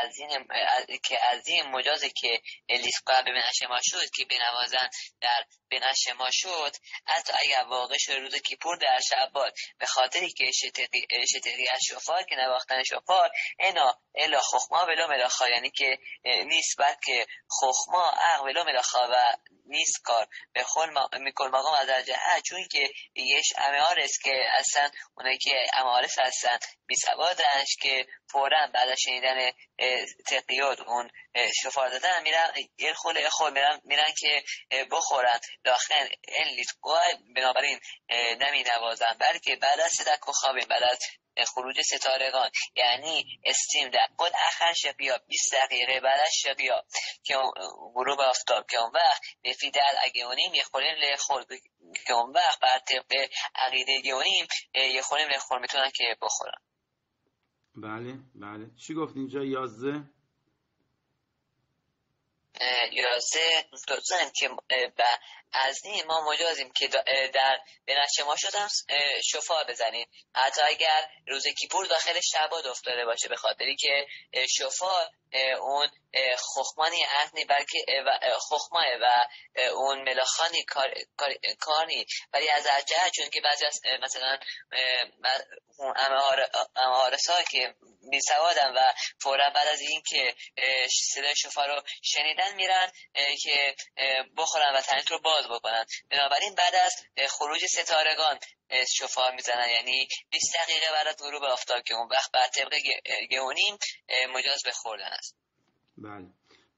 از این که از این مجازه که لیسقا به بنش ما شد که بنوازن در بنش ما شد حتی اگر واقع شد روز کیپور در شعبان به خاطری که شتقی از شفار که نواختن شفار اینا الا خخما ولو ملاخا یعنی که نیست بلکه که خخما اق ولو ملاخا و نیست کار به خون میکن مقام از درجه چون که یش امارس که اصلا اونه که امارس هستن بیسوادنش که فوراً بعد از شنیدن تقیاد اون شفار دادن میرن یه خوله خود میرن, میرن که بخورن داخل این لیتقوه بنابراین نمی نوازن بلکه بعد از صدق و خوابیم بعد از خروج ستارگان یعنی استیم در قد اخر شبیه بیست دقیقه بعد از شبیه که غروب آفتاب که اون وقت نفید الاگیونیم یه خوریم لخور که اون وقت بر طبق عقیده گیونیم یه خوریم لخور میتونن که بخورن بله بله چی گفت اینجا یازده یازده دوستان که از این ما مجازیم که در بنش ما شدم شفا بزنیم حتی اگر روز کیپور داخل شباد افتاده باشه به خاطری که شفا اون خخمانی اهنی بلکه خخماه و اون ملاخانی کار کاری ولی از عجه چون که بعضی از مثلا امهارسا که بیسوادن و فورا بعد از این که صدای شفا رو شنیدن میرن که بخورن و تنیت رو باز بکنن بنابراین بعد از خروج ستارگان شفا میزنن یعنی بیست دقیقه بعد از غروب آفتاب که اون وقت بعد طبق گیونیم مجاز به خوردن است. بله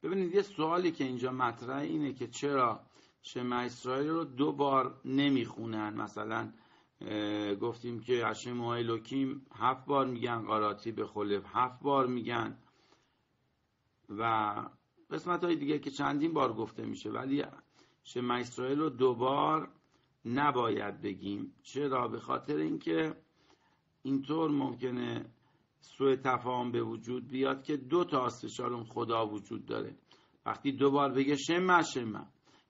ببینید یه سوالی که اینجا مطرح اینه که چرا شمع اسرائیل رو دو بار نمیخونن مثلا گفتیم که هشم و الوکیم هفت بار میگن قاراتی به خلف هفت بار میگن و قسمت های دیگه که چندین بار گفته میشه ولی شمع اسرائیل رو دو بار نباید بگیم چرا به خاطر اینکه اینطور ممکنه سوء تفاهم به وجود بیاد که دو تا اصل شالوم خدا وجود داره وقتی دوبار بگه شمع شمع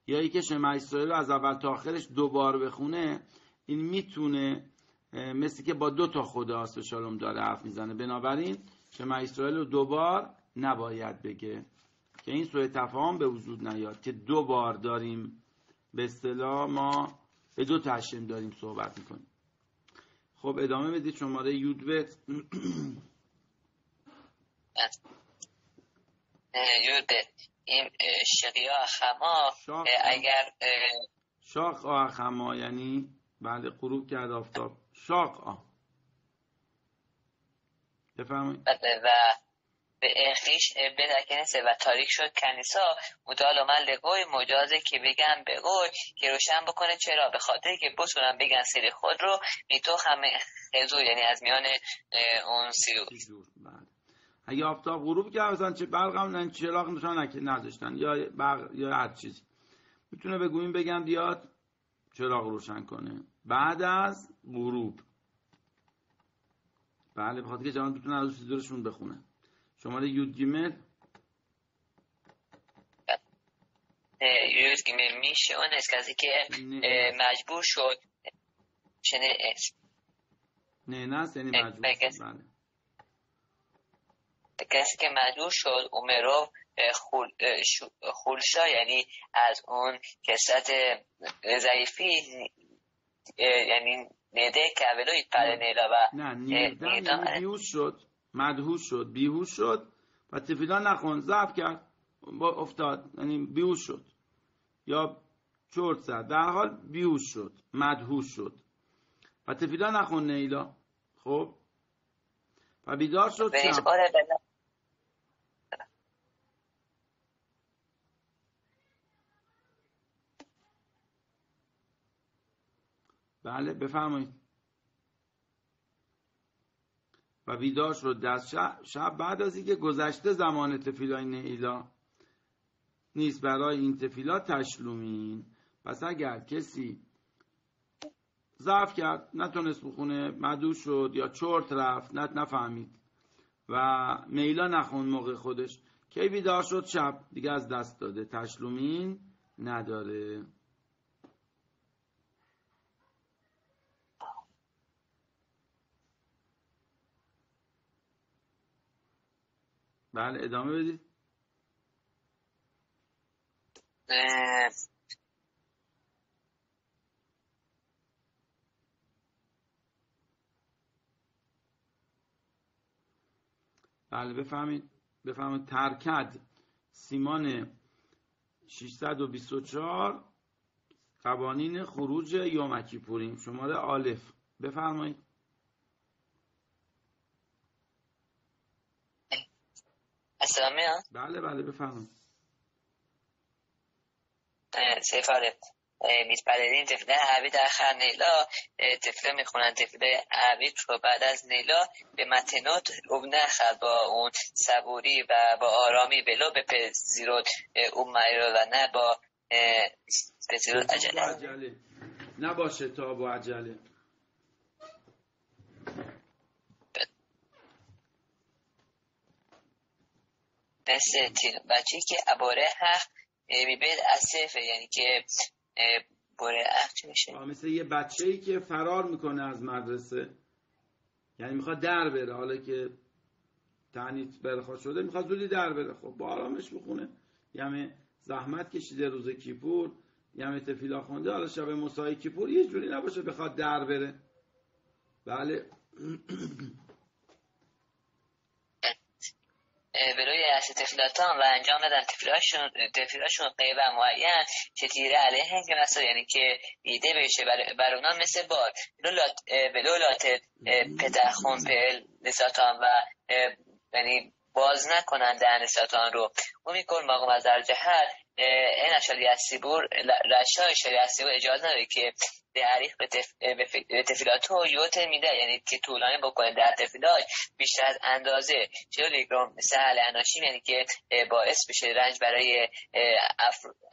یا اینکه شمع اسرائیل از اول تا آخرش دوبار بخونه این میتونه مثل که با دو تا خدا اصل شالوم داره حرف میزنه بنابراین شمع اسرائیل رو دوبار نباید بگه که این سوء تفاهم به وجود نیاد که دوبار داریم به اصطلاح ما به دو تا هشم داریم صحبت میکنیم. خب ادامه بدید شماره یودبت یودبت این شقی آخما اگر شاق آخما یعنی بله غروب کرد آفتاب شاق آ بفرمایید و به اخیش بدکنسه و تاریک شد کنیسا مدال و من لگوی مجازه که بگم بگوی که روشن بکنه چرا به خاطر که بسونم بگن سری خود رو میتوخ همه خزو یعنی از میان اون سیور اگه آفتاب غروب که مثلا چه برقم نه چراغ نشان نداشتن یا برق یا هر چیز میتونه بگویم بگم بیاد چراغ روشن کنه بعد از غروب بله به خاطر که جوان بتونه از سیورشون بخونه شماره یود گیمل یود گیمل میشه اون از کسی که مجبور شد شنه از نه نه از یعنی مجبور شد کسی که مجبور شد امرو خولشا یعنی از اون کسرت ضعیفی یعنی نده که اولوی پره نیلا و نه نیوز شد مدهوش شد بیهوش شد و تفیلا نخون ضعف کرد افتاد، یعنی بیهوش شد یا چرت زد، در حال بیهوش شد، مدهوش شد و تفیلا نخون نیلا. خب و بیدار شد چند بله بفرمایید. و بیدار شد در شب, شب بعد از اینکه گذشته زمان تفیلای نعیلا نیست برای این تفیلا تشلومین. پس اگر کسی ضعف کرد، نتونست بخونه، مدوش شد یا چرت رفت، نت نفهمید و میلا نخون موقع خودش، کی بیدار شد شب دیگه از دست داده، تشلومین نداره. بله ادامه بدید. بله بفهمید بفهمید ترکد سیمان ششصد و بیست و چهار قوانین خروج یوم کیپوریم شماره الف. بفرمایید. اسلامی ها؟ بله بله بفهم. سفارت میپردازیم تفیله عبید آخر نیلا. تفیله میخونن تفیله عبید رو بعد از نیلا به متنات اون نخد با اون صبوری و با آرامی بلا به پذیرد اون معیرال و نه با پذیرد عجله، نه با شتاب و عجله. مثل بچه که عباره حق میبید از صفه، یعنی که باره حق چه میشه؟ مثل یه بچه‌ای که فرار میکنه از مدرسه، یعنی میخواد در بره، حالا که تعنیت برخواد شده میخواد زودی در بره. خب با آرامش میخونه، یعنی زحمت کشیده روز کیپور، یعنی تفیلا خونده، حالا شب مسای کیپور یه جوری نباشه بخواد در بره. بله برای از تفیلاتان و انجام دادن تفیلاشون تفیلاشون قیبه معین که تیره علیه هنگ مثلا، یعنی که ایده بشه بر, بر اونان مثل بار بلولات پترخون پل نساتان و یعنی باز نکنن در نساتان رو اون میکن ماقوم از در جهر این اشاری از سیبور رشای اشاری از سیبور اجاز نداره که تاریخ به تفیلاتو یوت میده، یعنی که طولانی بکنه در تفیلات بیشتر از اندازه چهل گرم سهل اناشیم، یعنی که باعث بشه رنج برای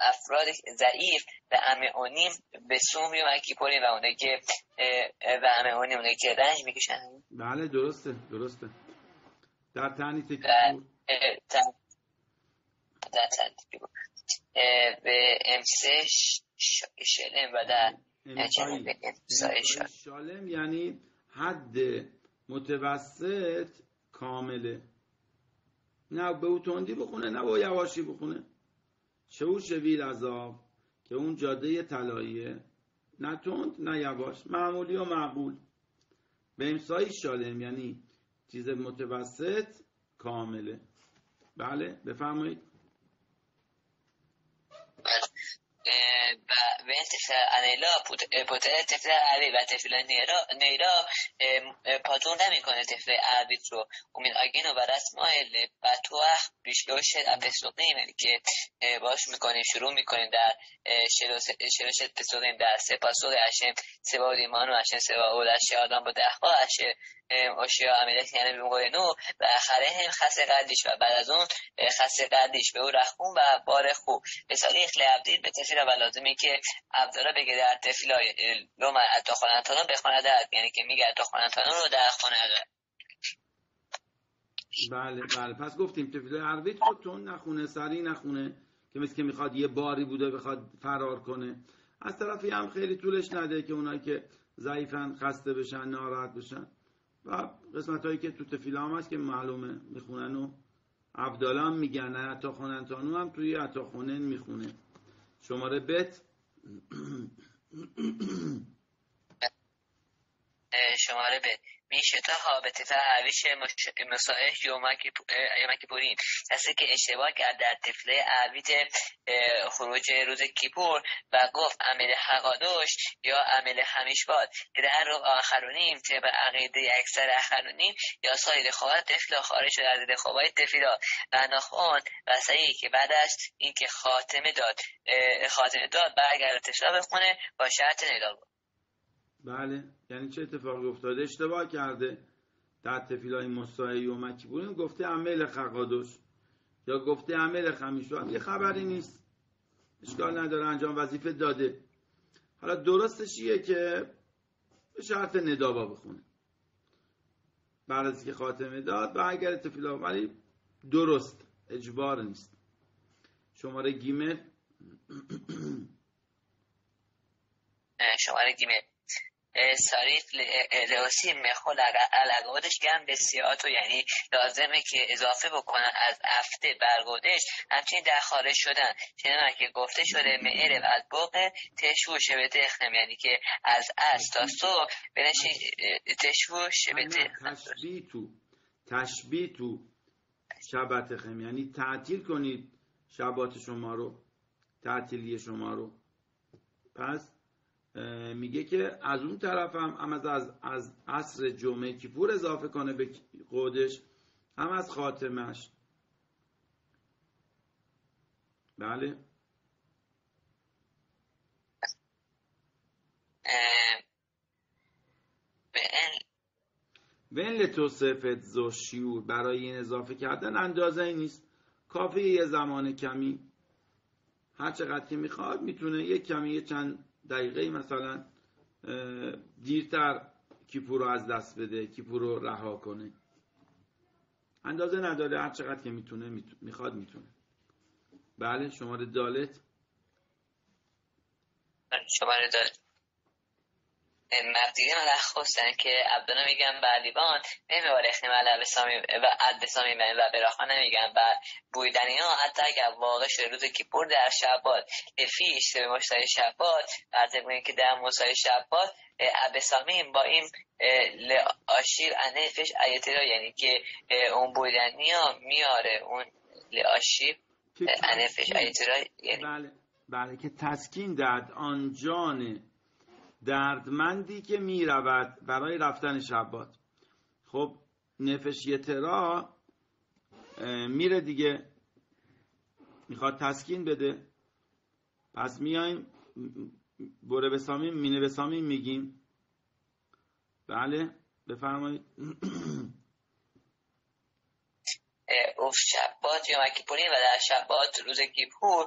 افراد ضعیف و امعونیم به سومی و مکیپوری و اونه که و امعونیم اونه که رنج میکشن. بله درسته درسته. در تعنی تکیبور در تعنی تکیبور به امسش شلم و در امسای شالم یعنی حد متوسط کامله، نه به او تندی بخونه نه به او یواشی بخونه. شو شویل عذاب که اون جاده طلاییه، نه تند نه یواش، معمولی و معقول. به امسای شالم یعنی چیز متوسط کامله. بله بفرمایید. و تفیل انیلا پوتر تفیل عبید و تفیل نیرا پاتون نمی کنه تفیل عبید رو امین آگین و رسم آیل بطوح بیشگوشت اپسوقیم، یعنی که باش میکنیم شروع میکنیم در شروشت پسوقیم در سپاسوق عشم سبا و دیمان و عشم سبا اول عشم آدم با دخوا عشم اشیا عملیت یعنی بمگوی نو و آخره هم خس قدیش و بعد از اون خس قدیش به او رخون و بار خوب به سالی اخلی عبدیل به تفیلا و لازمی که عبدالا بگه در تفیلا لومن اتا خونتانو بخونه درد، یعنی که میگه اتا خونتانو رو در خونه درد. بله بله پس گفتیم تفیلا عربیت خودتون نخونه، سری نخونه که مثل که میخواد یه باری بوده بخواد فرار کنه. از طرفی هم خیلی طولش نده که اونایی که ضعیفن خسته بشن ناراحت بشن. و قسمت هایی که تو تفیله هم هست که معلومه میخونن و عبدالله هم میگن اتا خوننتانو هم توی اتا خونن میخونه. شماره بت شماره بت میشه تا حابت فحویش مسائح یوم کیپورین کسی که اشتباه کرد در تفله عوید خروج روز کیپور و گفت عمل حقادوش یا عمل همیش باد که در رو آخرونیم طبق عقیده اکثر آخرونیم یا سایر خواهد تفلا خارج شده از دخوابای تفلا و نخوان و سعی که بعدش این که خاتمه داد خاتمه داد برگر تفلا بخونه با شرط نیدار بود. بله، یعنی چه اتفاقی افتاده؟ اشتباه کرده در تفیلای مستاهی یوم کیپورین گفته عمل خقادوش یا گفته عمل خمیشواد، یه خبری نیست، اشکال نداره، انجام وظیفه داده. حالا درستش یه که به شرط ندابا بخونه بعد از که خاتمه داد و اگر تفیلا، ولی درست اجبار نیست. شماره گیمل شماره گیمل صریف لوسیم خود علاقاتش گم به سیاتو، یعنی لازمه که اضافه بکنن از افته برگودش، همچنین در خارج شدن چنان که گفته شده معرب از بوق تشوش به تخم، یعنی که از استاسو بنشین تشوش به تشبیه تو تشبیه تو شبات خم، یعنی تعطیل کنید شبات شما رو، تعطیلی شما رو. پس میگه که از اون طرف هم هم از از, از عصر جمعه کیپور اضافه کنه به خودش، هم از خاتمش. بله، ول تو صفت زو شیور، برای این اضافه کردن اندازه ای نیست، کافی یه زمان کمی، هر چقدر که میخواد میتونه یه کمی یه چند دقیقه مثلا دیرتر کیپور رو از دست بده، کیپور رو رها کنه، اندازه نداره، هر چقدر که میتونه میتو... میخواد میتونه. بله، شماره دالت شماره دالت مردیه ملخصن که عبدانا میگن بردیبان نمیواره اخنمال و عدسامی من و براخان نمیگن بر بویدنی ها حتی اگر واقع شده روز کیپور در شبات افیش به مشتای شبات از اگه که در مشتای شبات عبسامیم با این لعاشیر انفش ایترا، یعنی که اون بویدنی ها میاره اون لعاشیر انفش ایترا، یعنی بله بله که تسکین داد آن جانه دردمندی که می رود برای رفتن شبات. خب نفش یترا میره دیگه، میخواد تسکین بده، پس میایم بره بسامیم مینه بسامیم میگیم. بله بفرمایید. اوف شبات یا مکیپورین و در شبات روز کیپور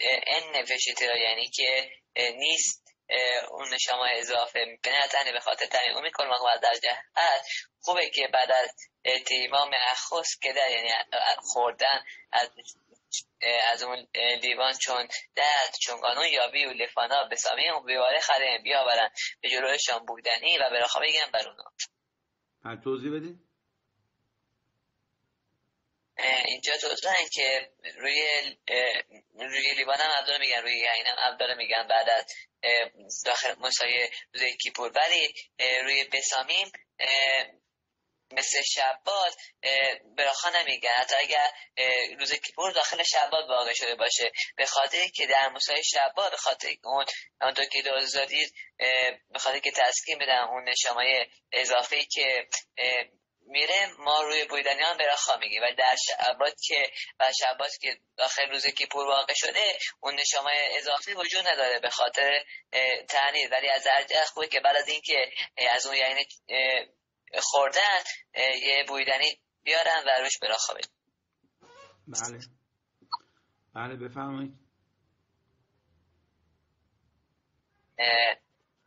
این نفش یترا، یعنی که نیست اون شما اضافه به نتنه به خاطر تنه اون میکنم و در جهت خوبه که بعد از تیمام اخوص که در یعنی خوردن از از اون دیوان چون درد چون قانون یابی و لفانا به سامی اون بیواره خره بیاورن به جلوشان بودنی و براخا بگن بر اونا. هر توضیح بدی؟ اینجا توضیحن که روی روی لیوان هم عبدالله میگن، روی یعنی هم عبدالله میگن بعد از داخل مسایه روز کیپور، ولی روی بسامیم مثل شبات براخا نمیگن حتی اگر روز کیپور داخل شبات واقع شده باشه، به خاطر که در مسایه شبات به خاطر اون اونطور که دوزدید به خاطر که تسکین بدن اون نشامای اضافهی که میره ما روی بویدنی هم براخا میگیم، و در شبات که و شبات که داخل روز کیپور واقع شده اون نشامای اضافی وجود نداره به خاطر تعنی، ولی از ارجح خوبه که بعد از این که از اون یعنی خوردن یه بویدنی بیارن و روش براخا بگیم. بله بله بفرمایید.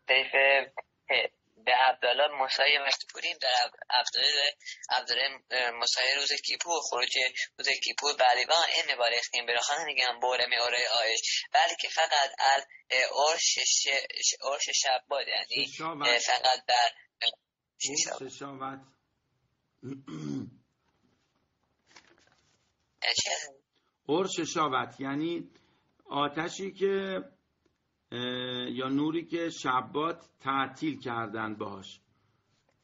طیفه به عبدالله مسایه مکیپوریم در عبدالله مسایه روز کیپور خروج روز کیپور بریبان این مبارخیم براخانه نگم بوره میاره آیش، بلکه فقط از عرش شبات، یعنی فقط در ششاوت عرش ششاوت، یعنی آتشی که یا نوری که شبات تعطیل کردن باش،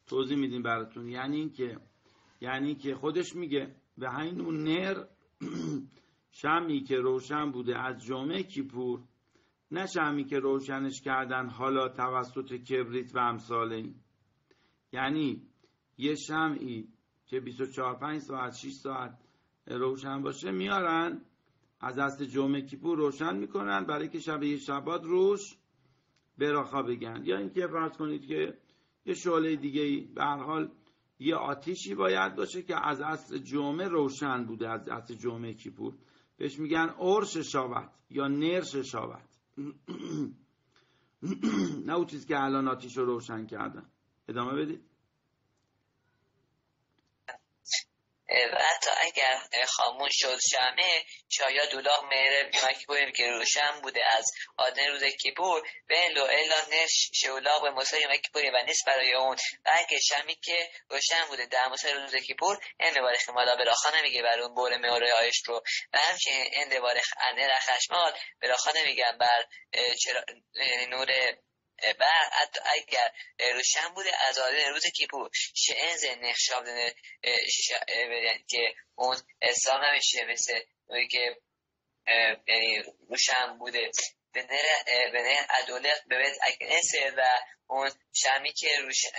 توضیح میدیم براتون. یعنی اینکه یعنی اینکه خودش میگه و همین اون نر شمی که روشن بوده از جمعه کیپور، نه شمی که روشنش کردن حالا توسط کبریت و امثال این. یعنی یه شمعی که بیست و چهار پنج ساعت شش ساعت روشن باشه میارن از دست جمعه کیپور روشن میکنن برای که شبیه شبات روش براخا بگن. یا اینکه فرض کنید که یه شعله دیگه‌ای، به هر حال یه آتیشی باید باشه که از اصل جمعه روشن بوده، از اصل جمعه کیپور، بهش میگن عرش شابت یا نرش شابت. نه اون چیز که الان آتیش رو روشن کردن. ادامه بدید. و حتی اگر خاموش شد شمعه، شاید اولاغ مهره مکبوری که روشن بوده از آدن روز کیپور و الا نش اولاغ به مسای مکبوری و نیست برای اون. و اگر شمی که روشن بوده در مسای روز کیپور، این دوارخ مالا براخا نمیگه بر اون بور مهره آیش رو. و همچنین این دوارخ انه رخشمال براخا نمیگن بر نور بر حتی اگر روشن بوده از آدن روز کیپور شعنز نخشابدن که اون اصلا نمیشه مثل نوری که یعنی روشن بوده به نه عدولت ببید اکنسه و اون شمی که روشن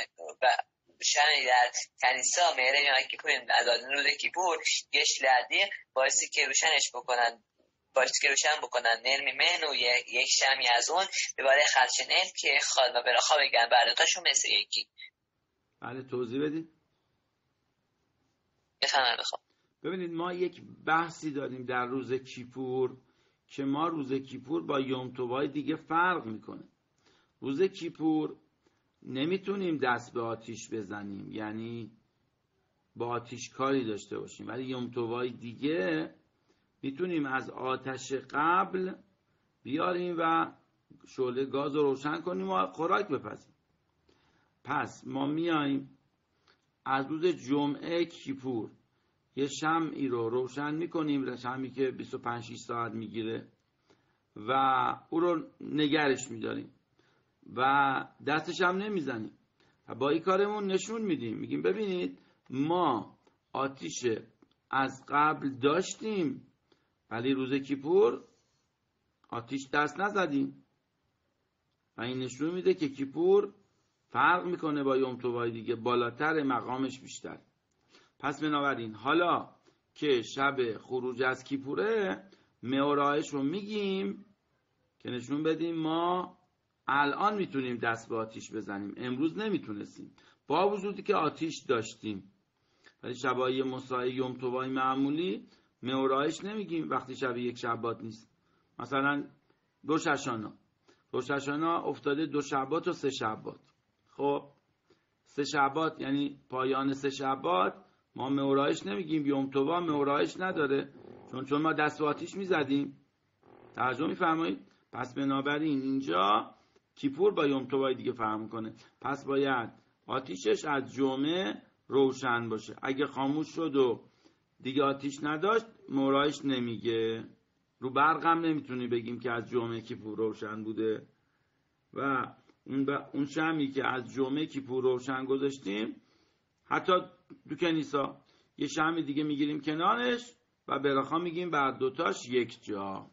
شمی در کنیسا مهره میانه که کنید از آدن روز کیپور گشت لدیق باعثی که روشنش بکنن باید که روشن بکنن نرمی من و یک شمی از اون به باره خرچ نرم که خواهد و براخواه بگن برداتاشون مثل یکی. بله توضیح بدید. بفهمم بخواب. ببینید ما یک بحثی داریم در روز کیپور که ما روز کیپور با یوم توبای دیگه فرق میکنه. روز کیپور نمیتونیم دست به آتیش بزنیم، یعنی با آتیش کاری داشته باشیم، ولی یوم توبای دیگه میتونیم از آتش قبل بیاریم و شعله گاز رو روشن کنیم و خوراک بپزیم. پس ما میاییم از روز جمعه کیپور یه شمعی رو روشن میکنیم، شمعی که بیست و پنج شش ساعت میگیره و او رو نگرش میداریم و دستش هم نمیزنیم و با این کارمون نشون میدیم، میگیم ببینید ما آتیش از قبل داشتیم ولی روز کیپور آتیش دست نزدیم. و این نشون میده که کیپور فرق میکنه با یوم توبای دیگه، بالاتر، مقامش بیشتر. پس بنابراین حالا که شب خروج از کیپوره مئورایش رو میگیم که نشون بدیم ما الان میتونیم دست به آتیش بزنیم، امروز نمیتونستیم با وجودی که آتیش داشتیم. ولی شبای مسای یوم توبای معمولی مئورایش نمیگیم وقتی شب یک شبات نیست. مثلا روش هشانا روش هشانا افتاده دو شبات و سه شبات. خب سه شبات یعنی پایان سه شبات، ما مئورایش نمیگیم، یوم توبا مئورایش نداره چون چون ما دست و آتیش میزدیم. ترجمه میفرمایید. پس بنابراین اینجا کیپور با یوم توبای دیگه فرق میکنه. پس باید آتیشش از جمعه روشن باشه. اگه خاموش شد و دیگه آتیش نداشت، مورایش نمیگه. رو برقم نمیتونی بگیم که از جمعه کیپور روشن بوده و اون, ب... اون شمی که از جمعه کیپور روشن گذاشتیم، حتی دو کنیسا یه شمی دیگه میگیریم کنارش و براخا میگیم بر دوتاش یک جا.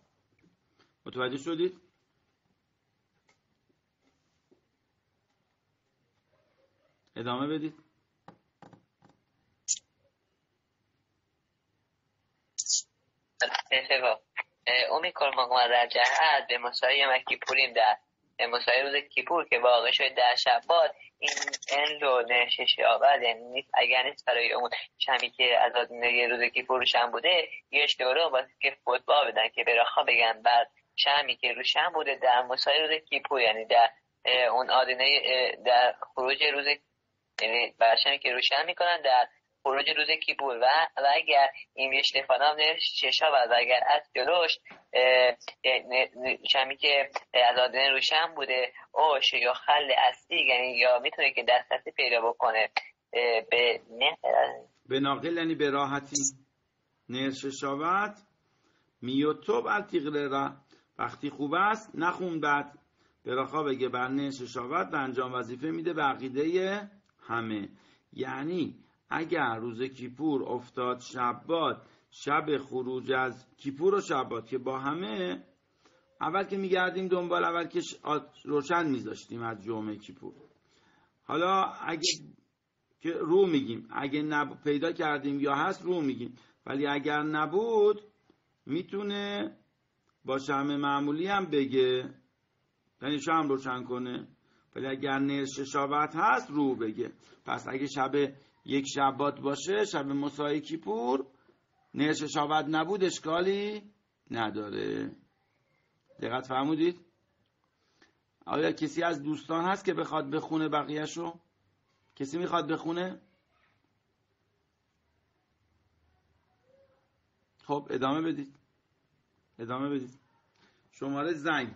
متوجه شدید؟ ادامه بدید. اومی کلمه در جهت به مسایی مکیپوریم در مسایی روز کیپور که واقع شد در شبات این اندو نشش آباد نیست. اگر نیست برای اون شمی که از آدنه روز کیپور روشن بوده یه اشتباه واسه که فتوا بدن که براخا بگن بر شمی که روشن بوده در مسایی روز کیپور، یعنی در اون آدنه در خروج روز، یعنی بر شمی که روشن میکنن در خروج روز کیپور. و و اگر این اشتفاده هم شش ها و اگر از جلوش شمی که از آدن روشن بوده اوش یا خل اصلی، یعنی یا میتونه که دسترسی پیدا بکنه به به ناقل، یعنی به راحتی نرش شابت میوتوب التیقل را وقتی خوب است نخون بعد براخا بگه بر نرش شابت و انجام وظیفه میده به عقیده همه. یعنی اگر روز کیپور افتاد شبات، شب خروج از کیپور و شبات که با همه، اول که میگردیم دنبال اول که روشن میذاشتیم از جمعه کیپور. حالا اگه که رو میگیم، اگه نب... پیدا کردیم یا هست رو میگیم، ولی اگر نبود میتونه با شمع معمولی هم بگه، یعنی شمع روشن کنه، ولی اگر نرش شابت هست رو بگه. پس اگه شب یک شبات باشه، شب مسای کیپور، نرش شابت نبود اشکالی نداره. دقت فرمودید؟ آیا کسی از دوستان هست که بخواد بخونه بقیه‌شو؟ کسی میخواد بخونه؟ خب ادامه بدید، ادامه بدید. شماره زنگ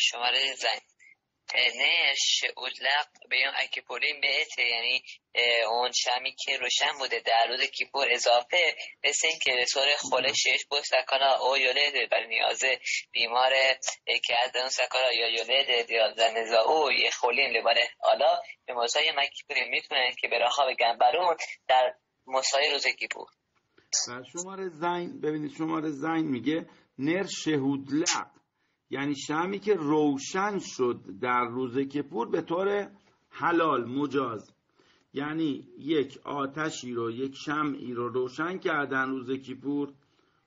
شماره زنگ نش اطلاق بیان اکیپوری بهته، یعنی اون شمی که روشن بوده در روز کیپور اضافه مثل این که رسول خلشش بود سکانا او یولده بر نیازه بیمار که از اون سکانا یا یولده دیازن زاو یه خولیم لباره آلا به موسای مکیپوری میتونن که برای خواب گنبرون در موسای روز کیپور. شماره زنگ ببینید، شماره زنگ میگه نر شهودلق، یعنی شمی که روشن شد در روز کیپور به طور حلال مجاز. یعنی یک آتشی رو، یک شمعی رو روشن کردن روز کیپور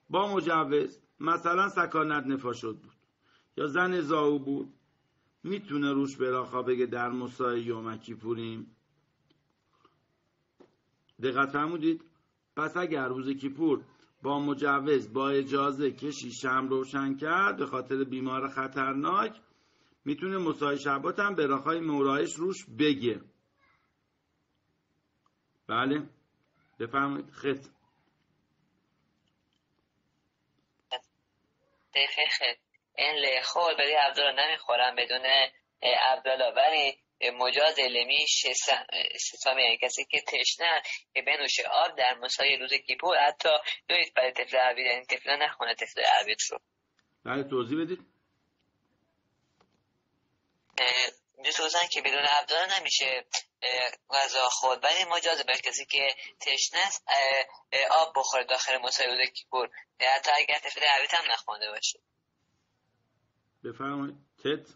با مجوز، مثلا سکانت نفا شد بود یا زن زاو بود، میتونه روش براخا بگه در مسای یوم کیپوریم. دقت فرمودید؟ پس اگر روز کیپور با مجوز، با اجازه کشی شمع روشن کرد به خاطر بیمار خطرناک، میتونه مسای شبات هم به راخای مورایش روش بگه. بله بفرمایید. خط دقیقه خط این لخول بلی عبدالله نمیخورم بدون عبدالله، ولی مجاز علمی سامی، یعنی کسی که تشنه که بنوش آب در مسای روز کیپور، حتی دوید برای طفل عبید، یعنی طفل نخونه طفل عبید رو. بله توضیح بدید. دوستوزن که بدون عبدالله نمیشه غذا خود، ولی مجازه برای کسی که تشنه است آب بخوره داخل مسای روز کیپور، حتی اگر طفل عبید هم نخونده باشه. بفرمایید. تت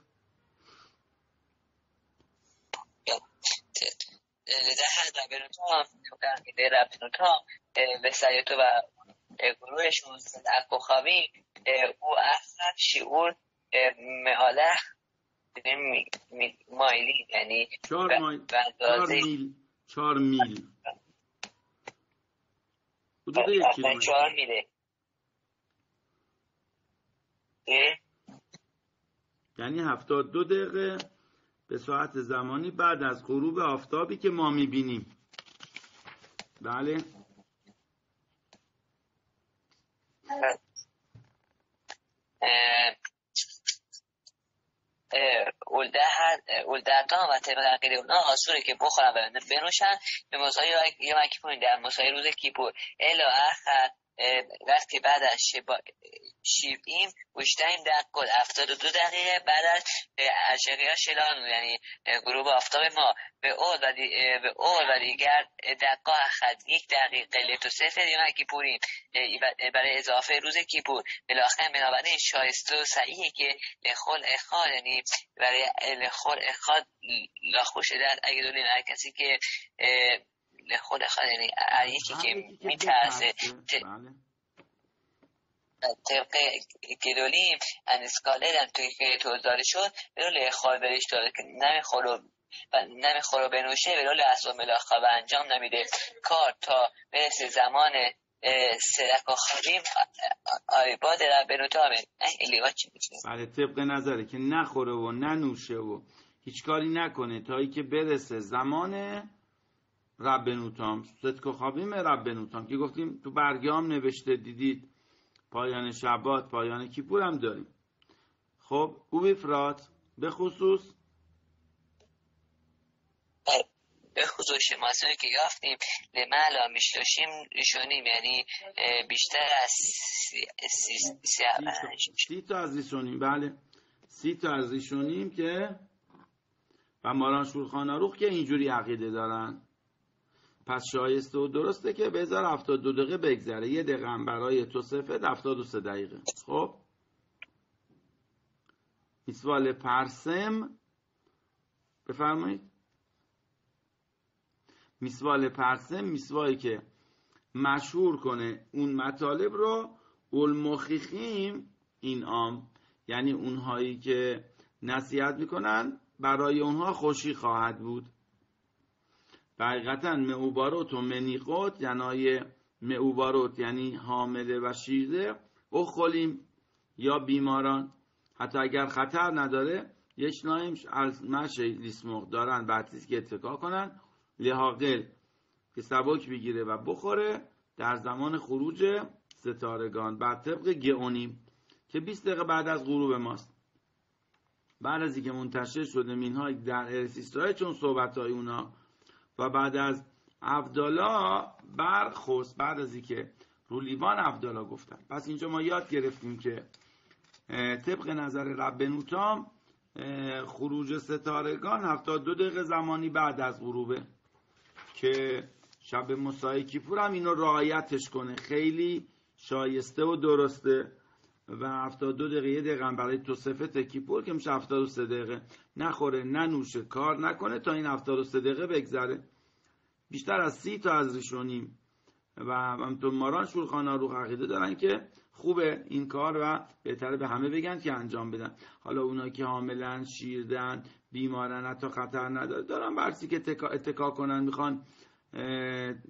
لذا ربنو تام میگه ربنو تام به سایتو و گروهشون صدق و خوابی او اصلا شعور مهالخ مایلی، یعنی چار مایل، چار میل، حدود یک کیلومتر، چار میله، یعنی هفتاد دو دقیقه به ساعت زمانی بعد از غروب آفتابی که ما میبینیم. بله اولدهت ها و تقریب اونا آسوره که بخورن و بنوشن به مسایی یا مکیپور در مسایی روز کیپور الا آخر وقتی بعد از شبا... شیبیم وشتایم دقیقه افتاد و دو دقیقه بعد از عشقی ها شلان، یعنی گروه آفتاب ما به اول و, دی... به اول و دیگر دقیقه اخد یک دقیقه لطو سفر یوم کیپوریم برای اضافه روز کیپور. بلاخره بنابراین شایسته و صحیحه که لخول اخاد، یعنی برای لخول اخاد لاخوش داد اگه دولیم هر کسی که خود خود یعنی یکی که میترسه طبق گلولیم انسکاله دم توی که توزاره شد برای خواه برش داره که نمیخور و نمیخور و بنوشه برای اصلا ملاخا و انجام نمیده کار تا برسه زمان سرک و خوریم آریبا در بنوته همه ایلیوات چی میشه؟ بله طبق نظره که نخوره و ننوشه و هیچ کاری نکنه تا ای که برسه زمان ربنو تام، صدق و خوابیم ربنو تام که گفتیم تو برگام نوشته، دیدید پایان شبات، پایان کیپور هم داریم. خب او افراد به خصوص به خصوص شماسونی که یافتیم لمالا میشتاشیم ریشونیم، یعنی بیشتر از سی تا از ریشونیم. بله سی تا از ایشونیم که و ماران شورخاناروخ که اینجوری عقیده دارن. پس شایسته و درسته که بذار هفتاد و دو دقیقه بگذره، یه دقیقه هم برای تو صفت هفتاد و سه دقیقه. خب این سوال پرسم بفرمایید. میسوال پرسم میسوایی که مشهور کنه اون مطالب رو المخیخیم این عام، یعنی اونهایی که نصیحت میکنن برای اونها خوشی خواهد بود. حقیقتا معوباروت و منیقوت یعنی معوباروت یعنی حامله و شیرده و خلیم یا بیماران، حتی اگر خطر نداره یک نایمش از مشه لیسموق دارن بعدیز که اتفاق کنن لحاقل که سبک بگیره و بخوره در زمان خروج ستارگان بعد طبق گئونیم که بیست دقیقه بعد از غروب ماست، بعد از اینکه منتشر شده مینهای در ارس اسرائیل چون صحبت‌های اونا و بعد از عبدالله برخوست، بعد از اینکه رو لیوان عبدالله گفتن. پس اینجا ما یاد گرفتیم که طبق نظر ربنو تام خروج ستارگان هفتاد و دو دقیقه زمانی بعد از غروبه که شب مساعی کیپور هم اینو رعایتش کنه، خیلی شایسته و درسته. و هفتاد و دو دقیقه دقیقه برای تو صفت کیپور که میشه هفتاد و سه دقیقه، نخوره ننوشه کار نکنه تا این هفتاد و سه دقیقه بگذره. بیشتر از سی تا از ریشونیم و همتون ماران شورخانه رو عقیده دارن که خوبه این کار و بهتره به همه بگن که انجام بدن. حالا اونا که حاملن، شیردن، بیمارن، حتی خطر نداره دارن برسی که اتکا, اتکا کنن، میخوان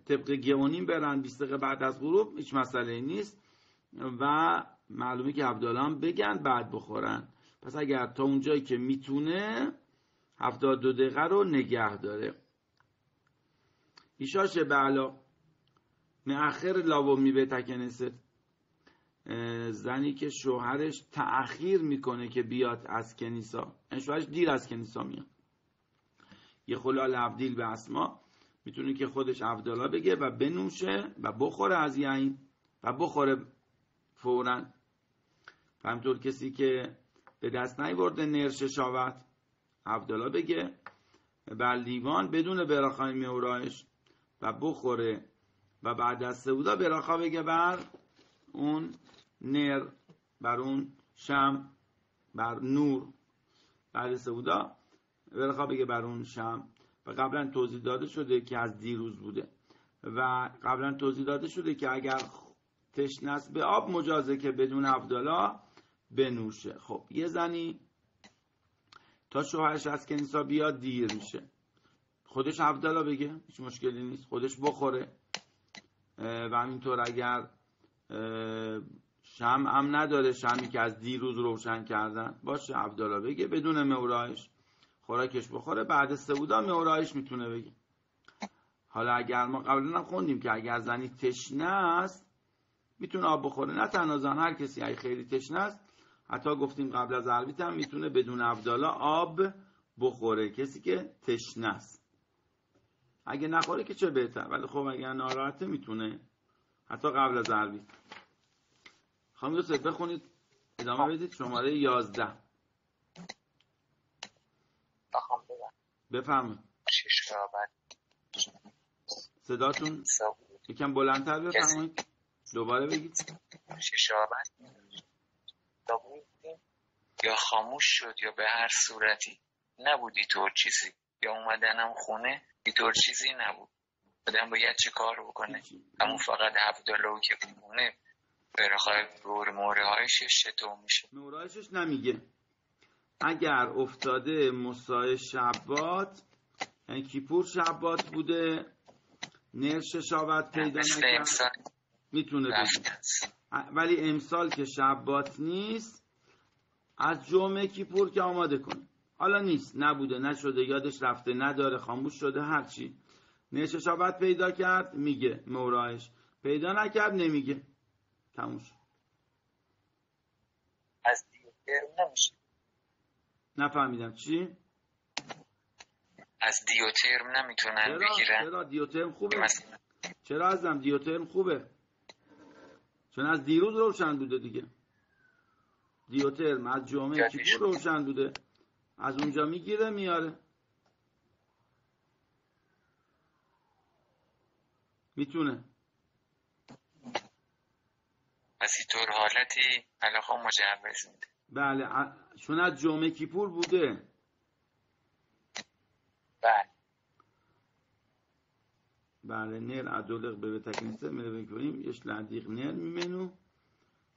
طبق گیونیم برن بیست دقیقه بعد از غروب، هیچ مسئله نیست و معلومه که عبدالله هم بگن بعد بخورن. پس اگر تا اونجایی که میتونه هفتاد دو دقیقه رو نگه داره. ایشاش بعلا مأخر لاو میبه تکنست، زنی که شوهرش تأخیر میکنه که بیاد از کنیسا، شوهرش دیر از کنیسا میاد، یه خلال عبدیل به اسما میتونه که خودش عبدالله بگه و بنوشه و بخوره از یعین و بخوره فوراً. و همطور کسی که به دست نیاورده نرش شاوت عبدالله بگه بر لیوان بدون براخای میورایش و بخوره و بعد از سعودا براخا بگه بر اون نر، بر اون شم، بر نور، بعد سعودا براخا بگه بر اون شم. و قبلا توضیح داده شده که از دیروز بوده و قبلا توضیح داده شده که اگر تشنست به آب مجازه که بدون عبدالله بنوشه. خب یه زنی تا شوهرش از کنیسا بیاد دیر میشه، خودش عبدالله بگه هیچ مشکلی نیست، خودش بخوره. و همینطور اگر شمع هم نداره، شمعی که از دیروز روشن کردن باشه، عبدالله بگه بدون مورایش خوراکش بخوره. بعد سعودا مورایش میتونه بگه. حالا اگر ما قبلا خوندیم که اگر زنی تشنه است میتونه آب بخوره، نه تنها زن، هر کسی ای خیلی تشنه است، حتی گفتیم قبل از عربیت هم میتونه بدون عبدالله آب بخوره کسی که تشنه است. اگه نخوره که چه بهتر، ولی خب اگر ناراحته میتونه حتی قبل از عربیت. خانم دوست بخونید ادامه بدید شماره یازده. بفرمایید. صداتون یکم بلندتر بفرمایید. دوباره بگید. شیشابت یا خاموش شد یا به هر صورتی نبودی طور چیزی، یا اومدنم خونه اینطور چیزی نبود. آدم باید چه کار بکنه؟ اما فقط عبدالله که بمونه برخواه بور مورایشش چطور میشه؟ مورایشش نمیگه. اگر افتاده مسای شبات، یعنی کیپور شبات بوده، نرش شابت پیدا نکرد میتونه بگه. ولی امسال که شبات نیست، از جمعه کیپور که آماده کنه. حالا نیست، نبوده، نشده، یادش رفته، نداره، خاموش شده، هرچی. نشه شبات پیدا کرد میگه مورایش، پیدا نکرد نمیگه. تموم شد. از دیوتر نمیشه. نفهمیدم چی؟ از دیوترم نمیتونن بگیرن. چرا دیوترم خوبه؟ مثلا. چرا ازم دیوترم خوبه؟ چون از دیروز روشن بوده دیگه. دیوترم از جامعه چی روشن بوده، از اونجا میگیره میاره. میتونه بسی طور حالتی علاقه مجوز میده. بله چون از جامعه کیپور بوده. بله بله نر عدولق به تکنیسته میره کنیم یش لدیق نر میمنو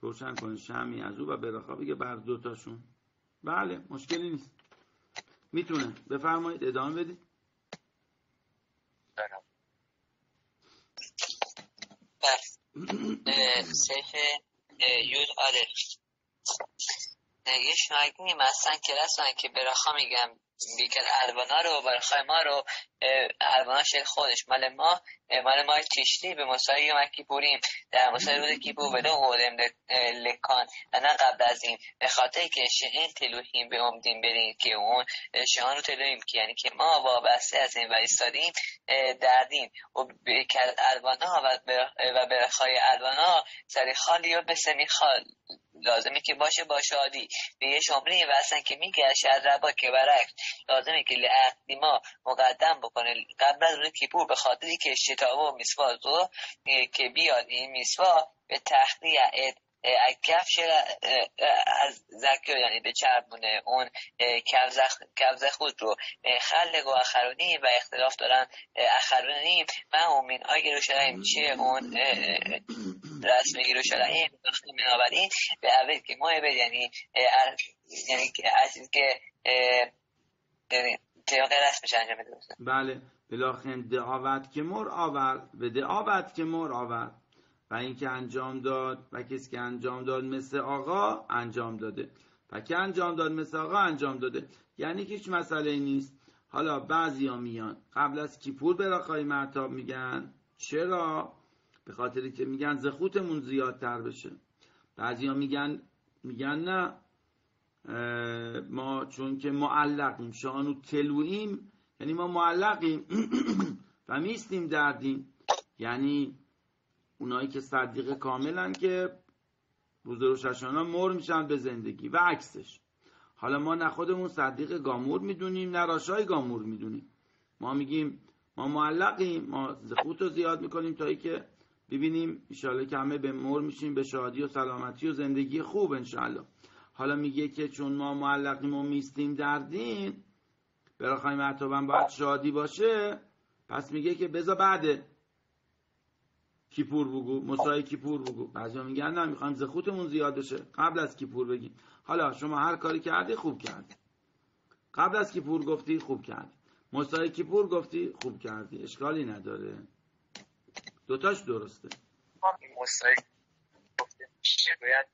روشن کنه شمی از او و براخا بگه بر دوتاشون. بله مشکلی نیست، میتونه. بفرمایید ادامه بدید. بله سیف یود آدل نگه شما اگنیم اصلا کلستان که براخا میگم بیکن الوانا رو براخای ما رو الوانا شد خودش مال ما مال ما تشتی به مسایی ما کیپوریم در مسایی روز کیپور ولو اولم لکان نه قبل از این به خاطر که شهن تلوهیم به عمدیم بریم که اون شهن رو تلوهیم که یعنی که ما وابسته از این وریستادیم دردیم و بیکن الوانا و براخای الوانا سری خالی و بسمی خال لازمه که باشه باشه عادی به یه شمری و اصلا که میگرشه از ربا که برکت لازمه که لعقدی ما مقدم بکنه قبل از روز کیپور به خاطری که شتابه و میسوا دو که بیاد این میسوا به تحقیق کفش از زکر یعنی به چربونه اون کفز خود رو خلق و اخرونی و اختلاف دارن اخرونی من اومین های گروشرایم چیه اون رسم گروشرایم داخل منابرین به اول که ماه بید یعنی یعنی عزیز که تیاغ رسمش انجام دوست. بله بلاخن دعاوت که مر آورد به دعاوت که مر آورد و این که انجام داد و کسی که انجام داد مثل آقا انجام داده و که انجام داد مثل آقا انجام داده یعنی که هیچ مسئله نیست. حالا بعضی ها میان قبل از کیپور براخای مرتاب میگن. چرا؟ به خاطری که میگن زخوتمون زیادتر بشه. بعضی ها میگن میگن نه ما چون که معلقیم شانو تلوییم یعنی ما معلقیم و میستیم در دین. یعنی اونایی که صدیقه کاملن که روز روشنشانا مر میشن به زندگی و عکسش. حالا ما نه خودمون صدیق گامور میدونیم نه راشای گامور میدونیم. ما میگیم ما معلقیم، ما زخوت رو زیاد میکنیم تا ای که ببینیم انشالله که همه به مر میشیم به شادی و سلامتی و زندگی خوب انشالله. حالا میگه که چون ما معلقیم و میستیم در دین براخای مرتبا باید شادی باشه، پس میگه که بذار بعده کیپور بگو، مسای کیپور بگو. بعضی میگن نه میخوایم زخوتمون زیاد بشه قبل از کیپور بگیم. حالا شما هر کاری کردی خوب کردی، قبل از کیپور گفتی خوب کردی، مسای کیپور گفتی خوب کردی، اشکالی نداره، دوتاش درسته. مسای باید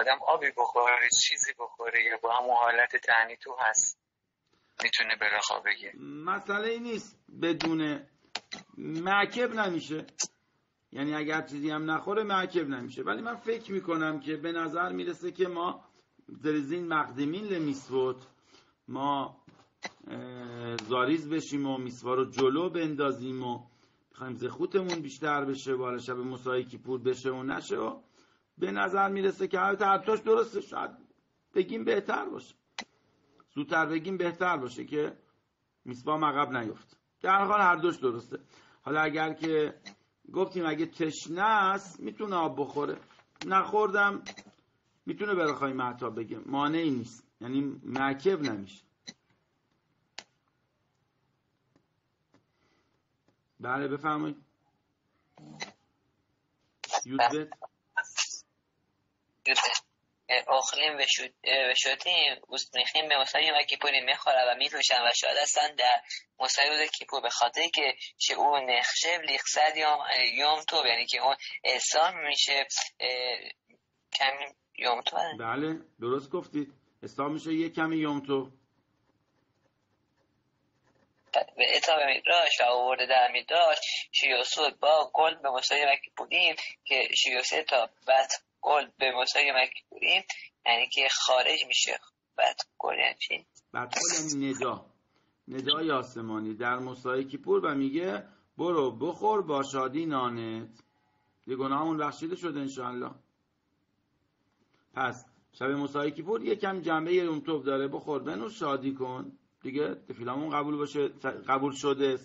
آدم آبی بخوره چیزی بخوره یا با همون حالت تعنیتو هست میتونه براخا بگه، مسئله نیست، بدون معکب نمیشه. یعنی اگر چیزی هم نخوره معکب نمیشه. ولی من فکر میکنم که به نظر میرسه که ما درزین مقدمین لمیسوت ما زاریز بشیم و میسوا رو جلو بندازیم و بخوایم زخوتمون بیشتر بشه بالا شب مسایی کیپور بشه و نشه و به نظر میرسه که حالت حرفاش درسته. شاید بگیم بهتر باشه، زودتر بگیم بهتر باشه که میسوا مغب نیفت. در حال هر دوش درسته. حالا اگر که گفتیم اگه تشنه است میتونه آب بخوره، نخوردم میتونه براخای معتاب بگه، مانعی نیست، یعنی معکب نمیشه. بله بفرمایید. یوزبت اخلیم و شدیم اوست میخیم به مسایی و کیپوری میخورن و میتوشن و شاد هستن در مسایی روز کیپور به خاطر که او نخشه لیخصد یوم تو یعنی که اون اسلام میشه کمی یوم تو. بله درست گفتید، اسلام میشه یک کمی یوم تو به اطلاع به میدراش و آورده در میدراش شیوسود با گل به مسایی و کیپوریم که شیوسه تا بعد گل به مسایی مکیپوریم یعنی که خارج میشه. بعد گل یعنی چی؟ بعد گل یعنی ندا، ندای آسمانی در مسایی کیپور و میگه برو بخور با شادی نانت، یه گناهمون بخشیده شده انشاءالله. پس شب مسایی کیپور یکم جنبه یوم توب داره، بخور بنوش شادی کن دیگه، تفیلمون قبول باشه، قبول شده،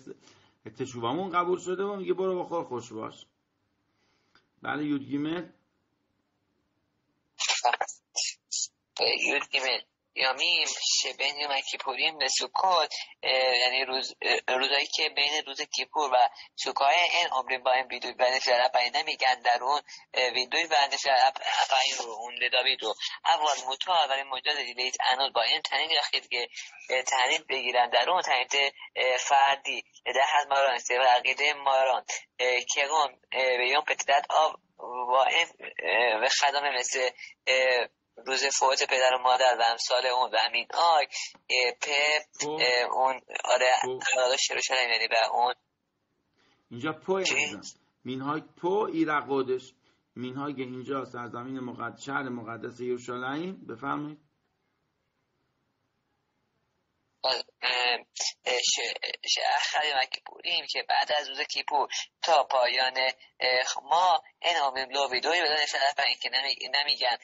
تشوبمون قبول شده و میگه برو بخور خوش باش. بله یودگیمه یودگیمه یامیم شبین یوم کیپوریم به سوکات، یعنی روز روزایی که بین روز کیپور و سوکای این عمرین با این ویدوی بندش در اپنیده میگن در اون ویدوی بندش در اپنید رو اون لدابید رو اول متوع اولین مجاز دیده ایت انود با این تنید یخید که تنید بگیرن در اون تنید فردی در حض ماران است و عقیده ماران که اون به یوم پتدت آب با این و خدامه مثل روز فوت پدر و مادر و امثال اون و همین آی په اون آره آره شروع شده یعنی به اون اینجا پو ازم مینهای پو ایرق قدش مینهای که اینجا سرزمین مقدس شهر مقدس یورشلایم بفرمایید آخری ما کیپوریم که بعد از روز کیپور تا پایان ما این آمیم لو ویدوی بدن نفر اپنین که نمیگن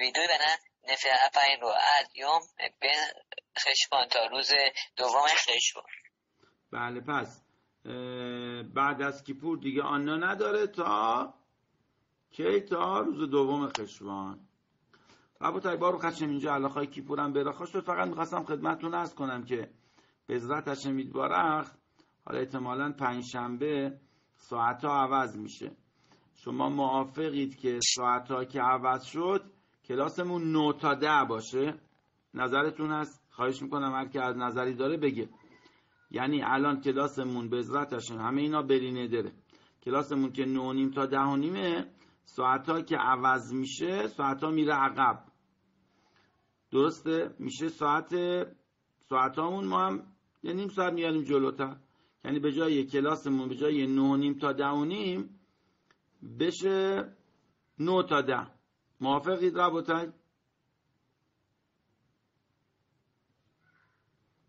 ویدوی بدن نفر اپنین رو از یوم بین خشبان تا روز دوم خشبان. بله پس بعد از کیپور دیگه آنا نداره تا که تا روز دوم خشبان. ابو تایبارو خشم اینجا علاقای کیپورم براخاش شد. فقط میخواستم خدمتتون عرض کنم که به عزت هاشم میتبارخ حالا احتمالاً پنجشنبه ساعت‌ها عوض میشه. شما موافقید که ساعت‌ها که عوض شد کلاسمون نه تا ده باشه؟ نظرتون هست؟ خواهش میکنم هر که از نظری داره بگه. یعنی الان کلاسمون به عزت هاشم همه اینا برینه داره. کلاسمون که نه و نیم تا ده و نیم ساعت‌ها که عوض میشه ساعت‌ها میره عقب. درسته میشه ساعت ساعتامون ما هم یه نیم ساعت میاریم جلوتر، یعنی به جای کلاسمون به جای نه و نیم تا ده و نیم بشه نه تا ده. موافقید ربوتای؟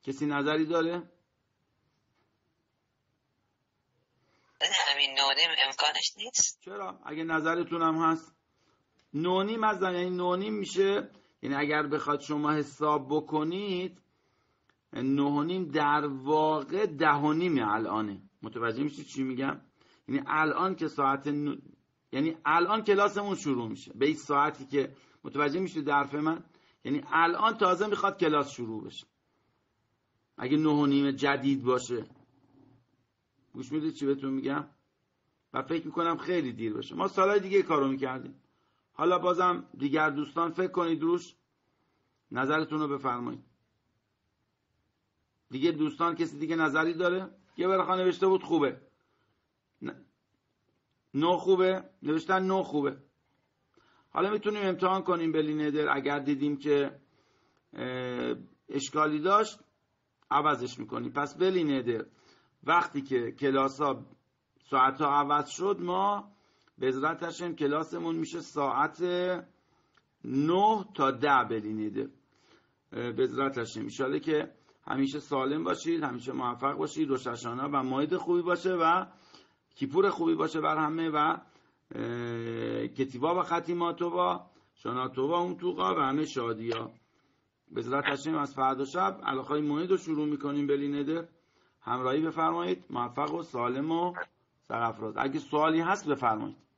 کسی نظری داره؟ همین نه و نیم امکانش نیست. چرا؟ اگه نظرتون هم هست نه و نیم از یعنی نه و نیم میشه، یعنی اگر بخواد شما حساب بکنید نه و نیم در واقع ده و نیم الانه. متوجه میشید چی میگم؟ یعنی الان که ساعت نو... یعنی الان کلاسمون شروع میشه به این ساعتی که متوجه میشید درف من، یعنی الان تازه میخواد کلاس شروع بشه اگه نه و نیم جدید باشه. گوش میدید چی بهتون میگم؟ و فکر میکنم خیلی دیر باشه. ما سالای دیگه کارو میکردیم. حالا بازم دیگر دوستان فکر کنید روش، نظرتون رو بفرمایید. دیگه دوستان کسی دیگه نظری داره؟ یه برخواه نوشته بود خوبه، نو خوبه، نوشتن نو خوبه. حالا میتونیم امتحان کنیم بلینیدر، اگر دیدیم که اشکالی داشت عوضش میکنیم. پس بلینیدر وقتی که کلاس ها ساعت ها عوض شد ما به عزت هاشم کلاسمون میشه ساعت نه تا ده بلینیدر به عزت هاشم. ان شاءالله که همیشه سالم باشید، همیشه موفق باشید، روش هاشانا و ماهید خوبی باشه و کیپور خوبی باشه بر همه و کتیبا و ختیماتو با شاناتو با اون توقا و همه شادیا. به عزت هاشم از فردا شب علاقای ماهید رو شروع میکنیم بلینیدر. همراهی بفرمایید. موفق و سالم و سرافراز. اگه سوالی هست بفرمایید.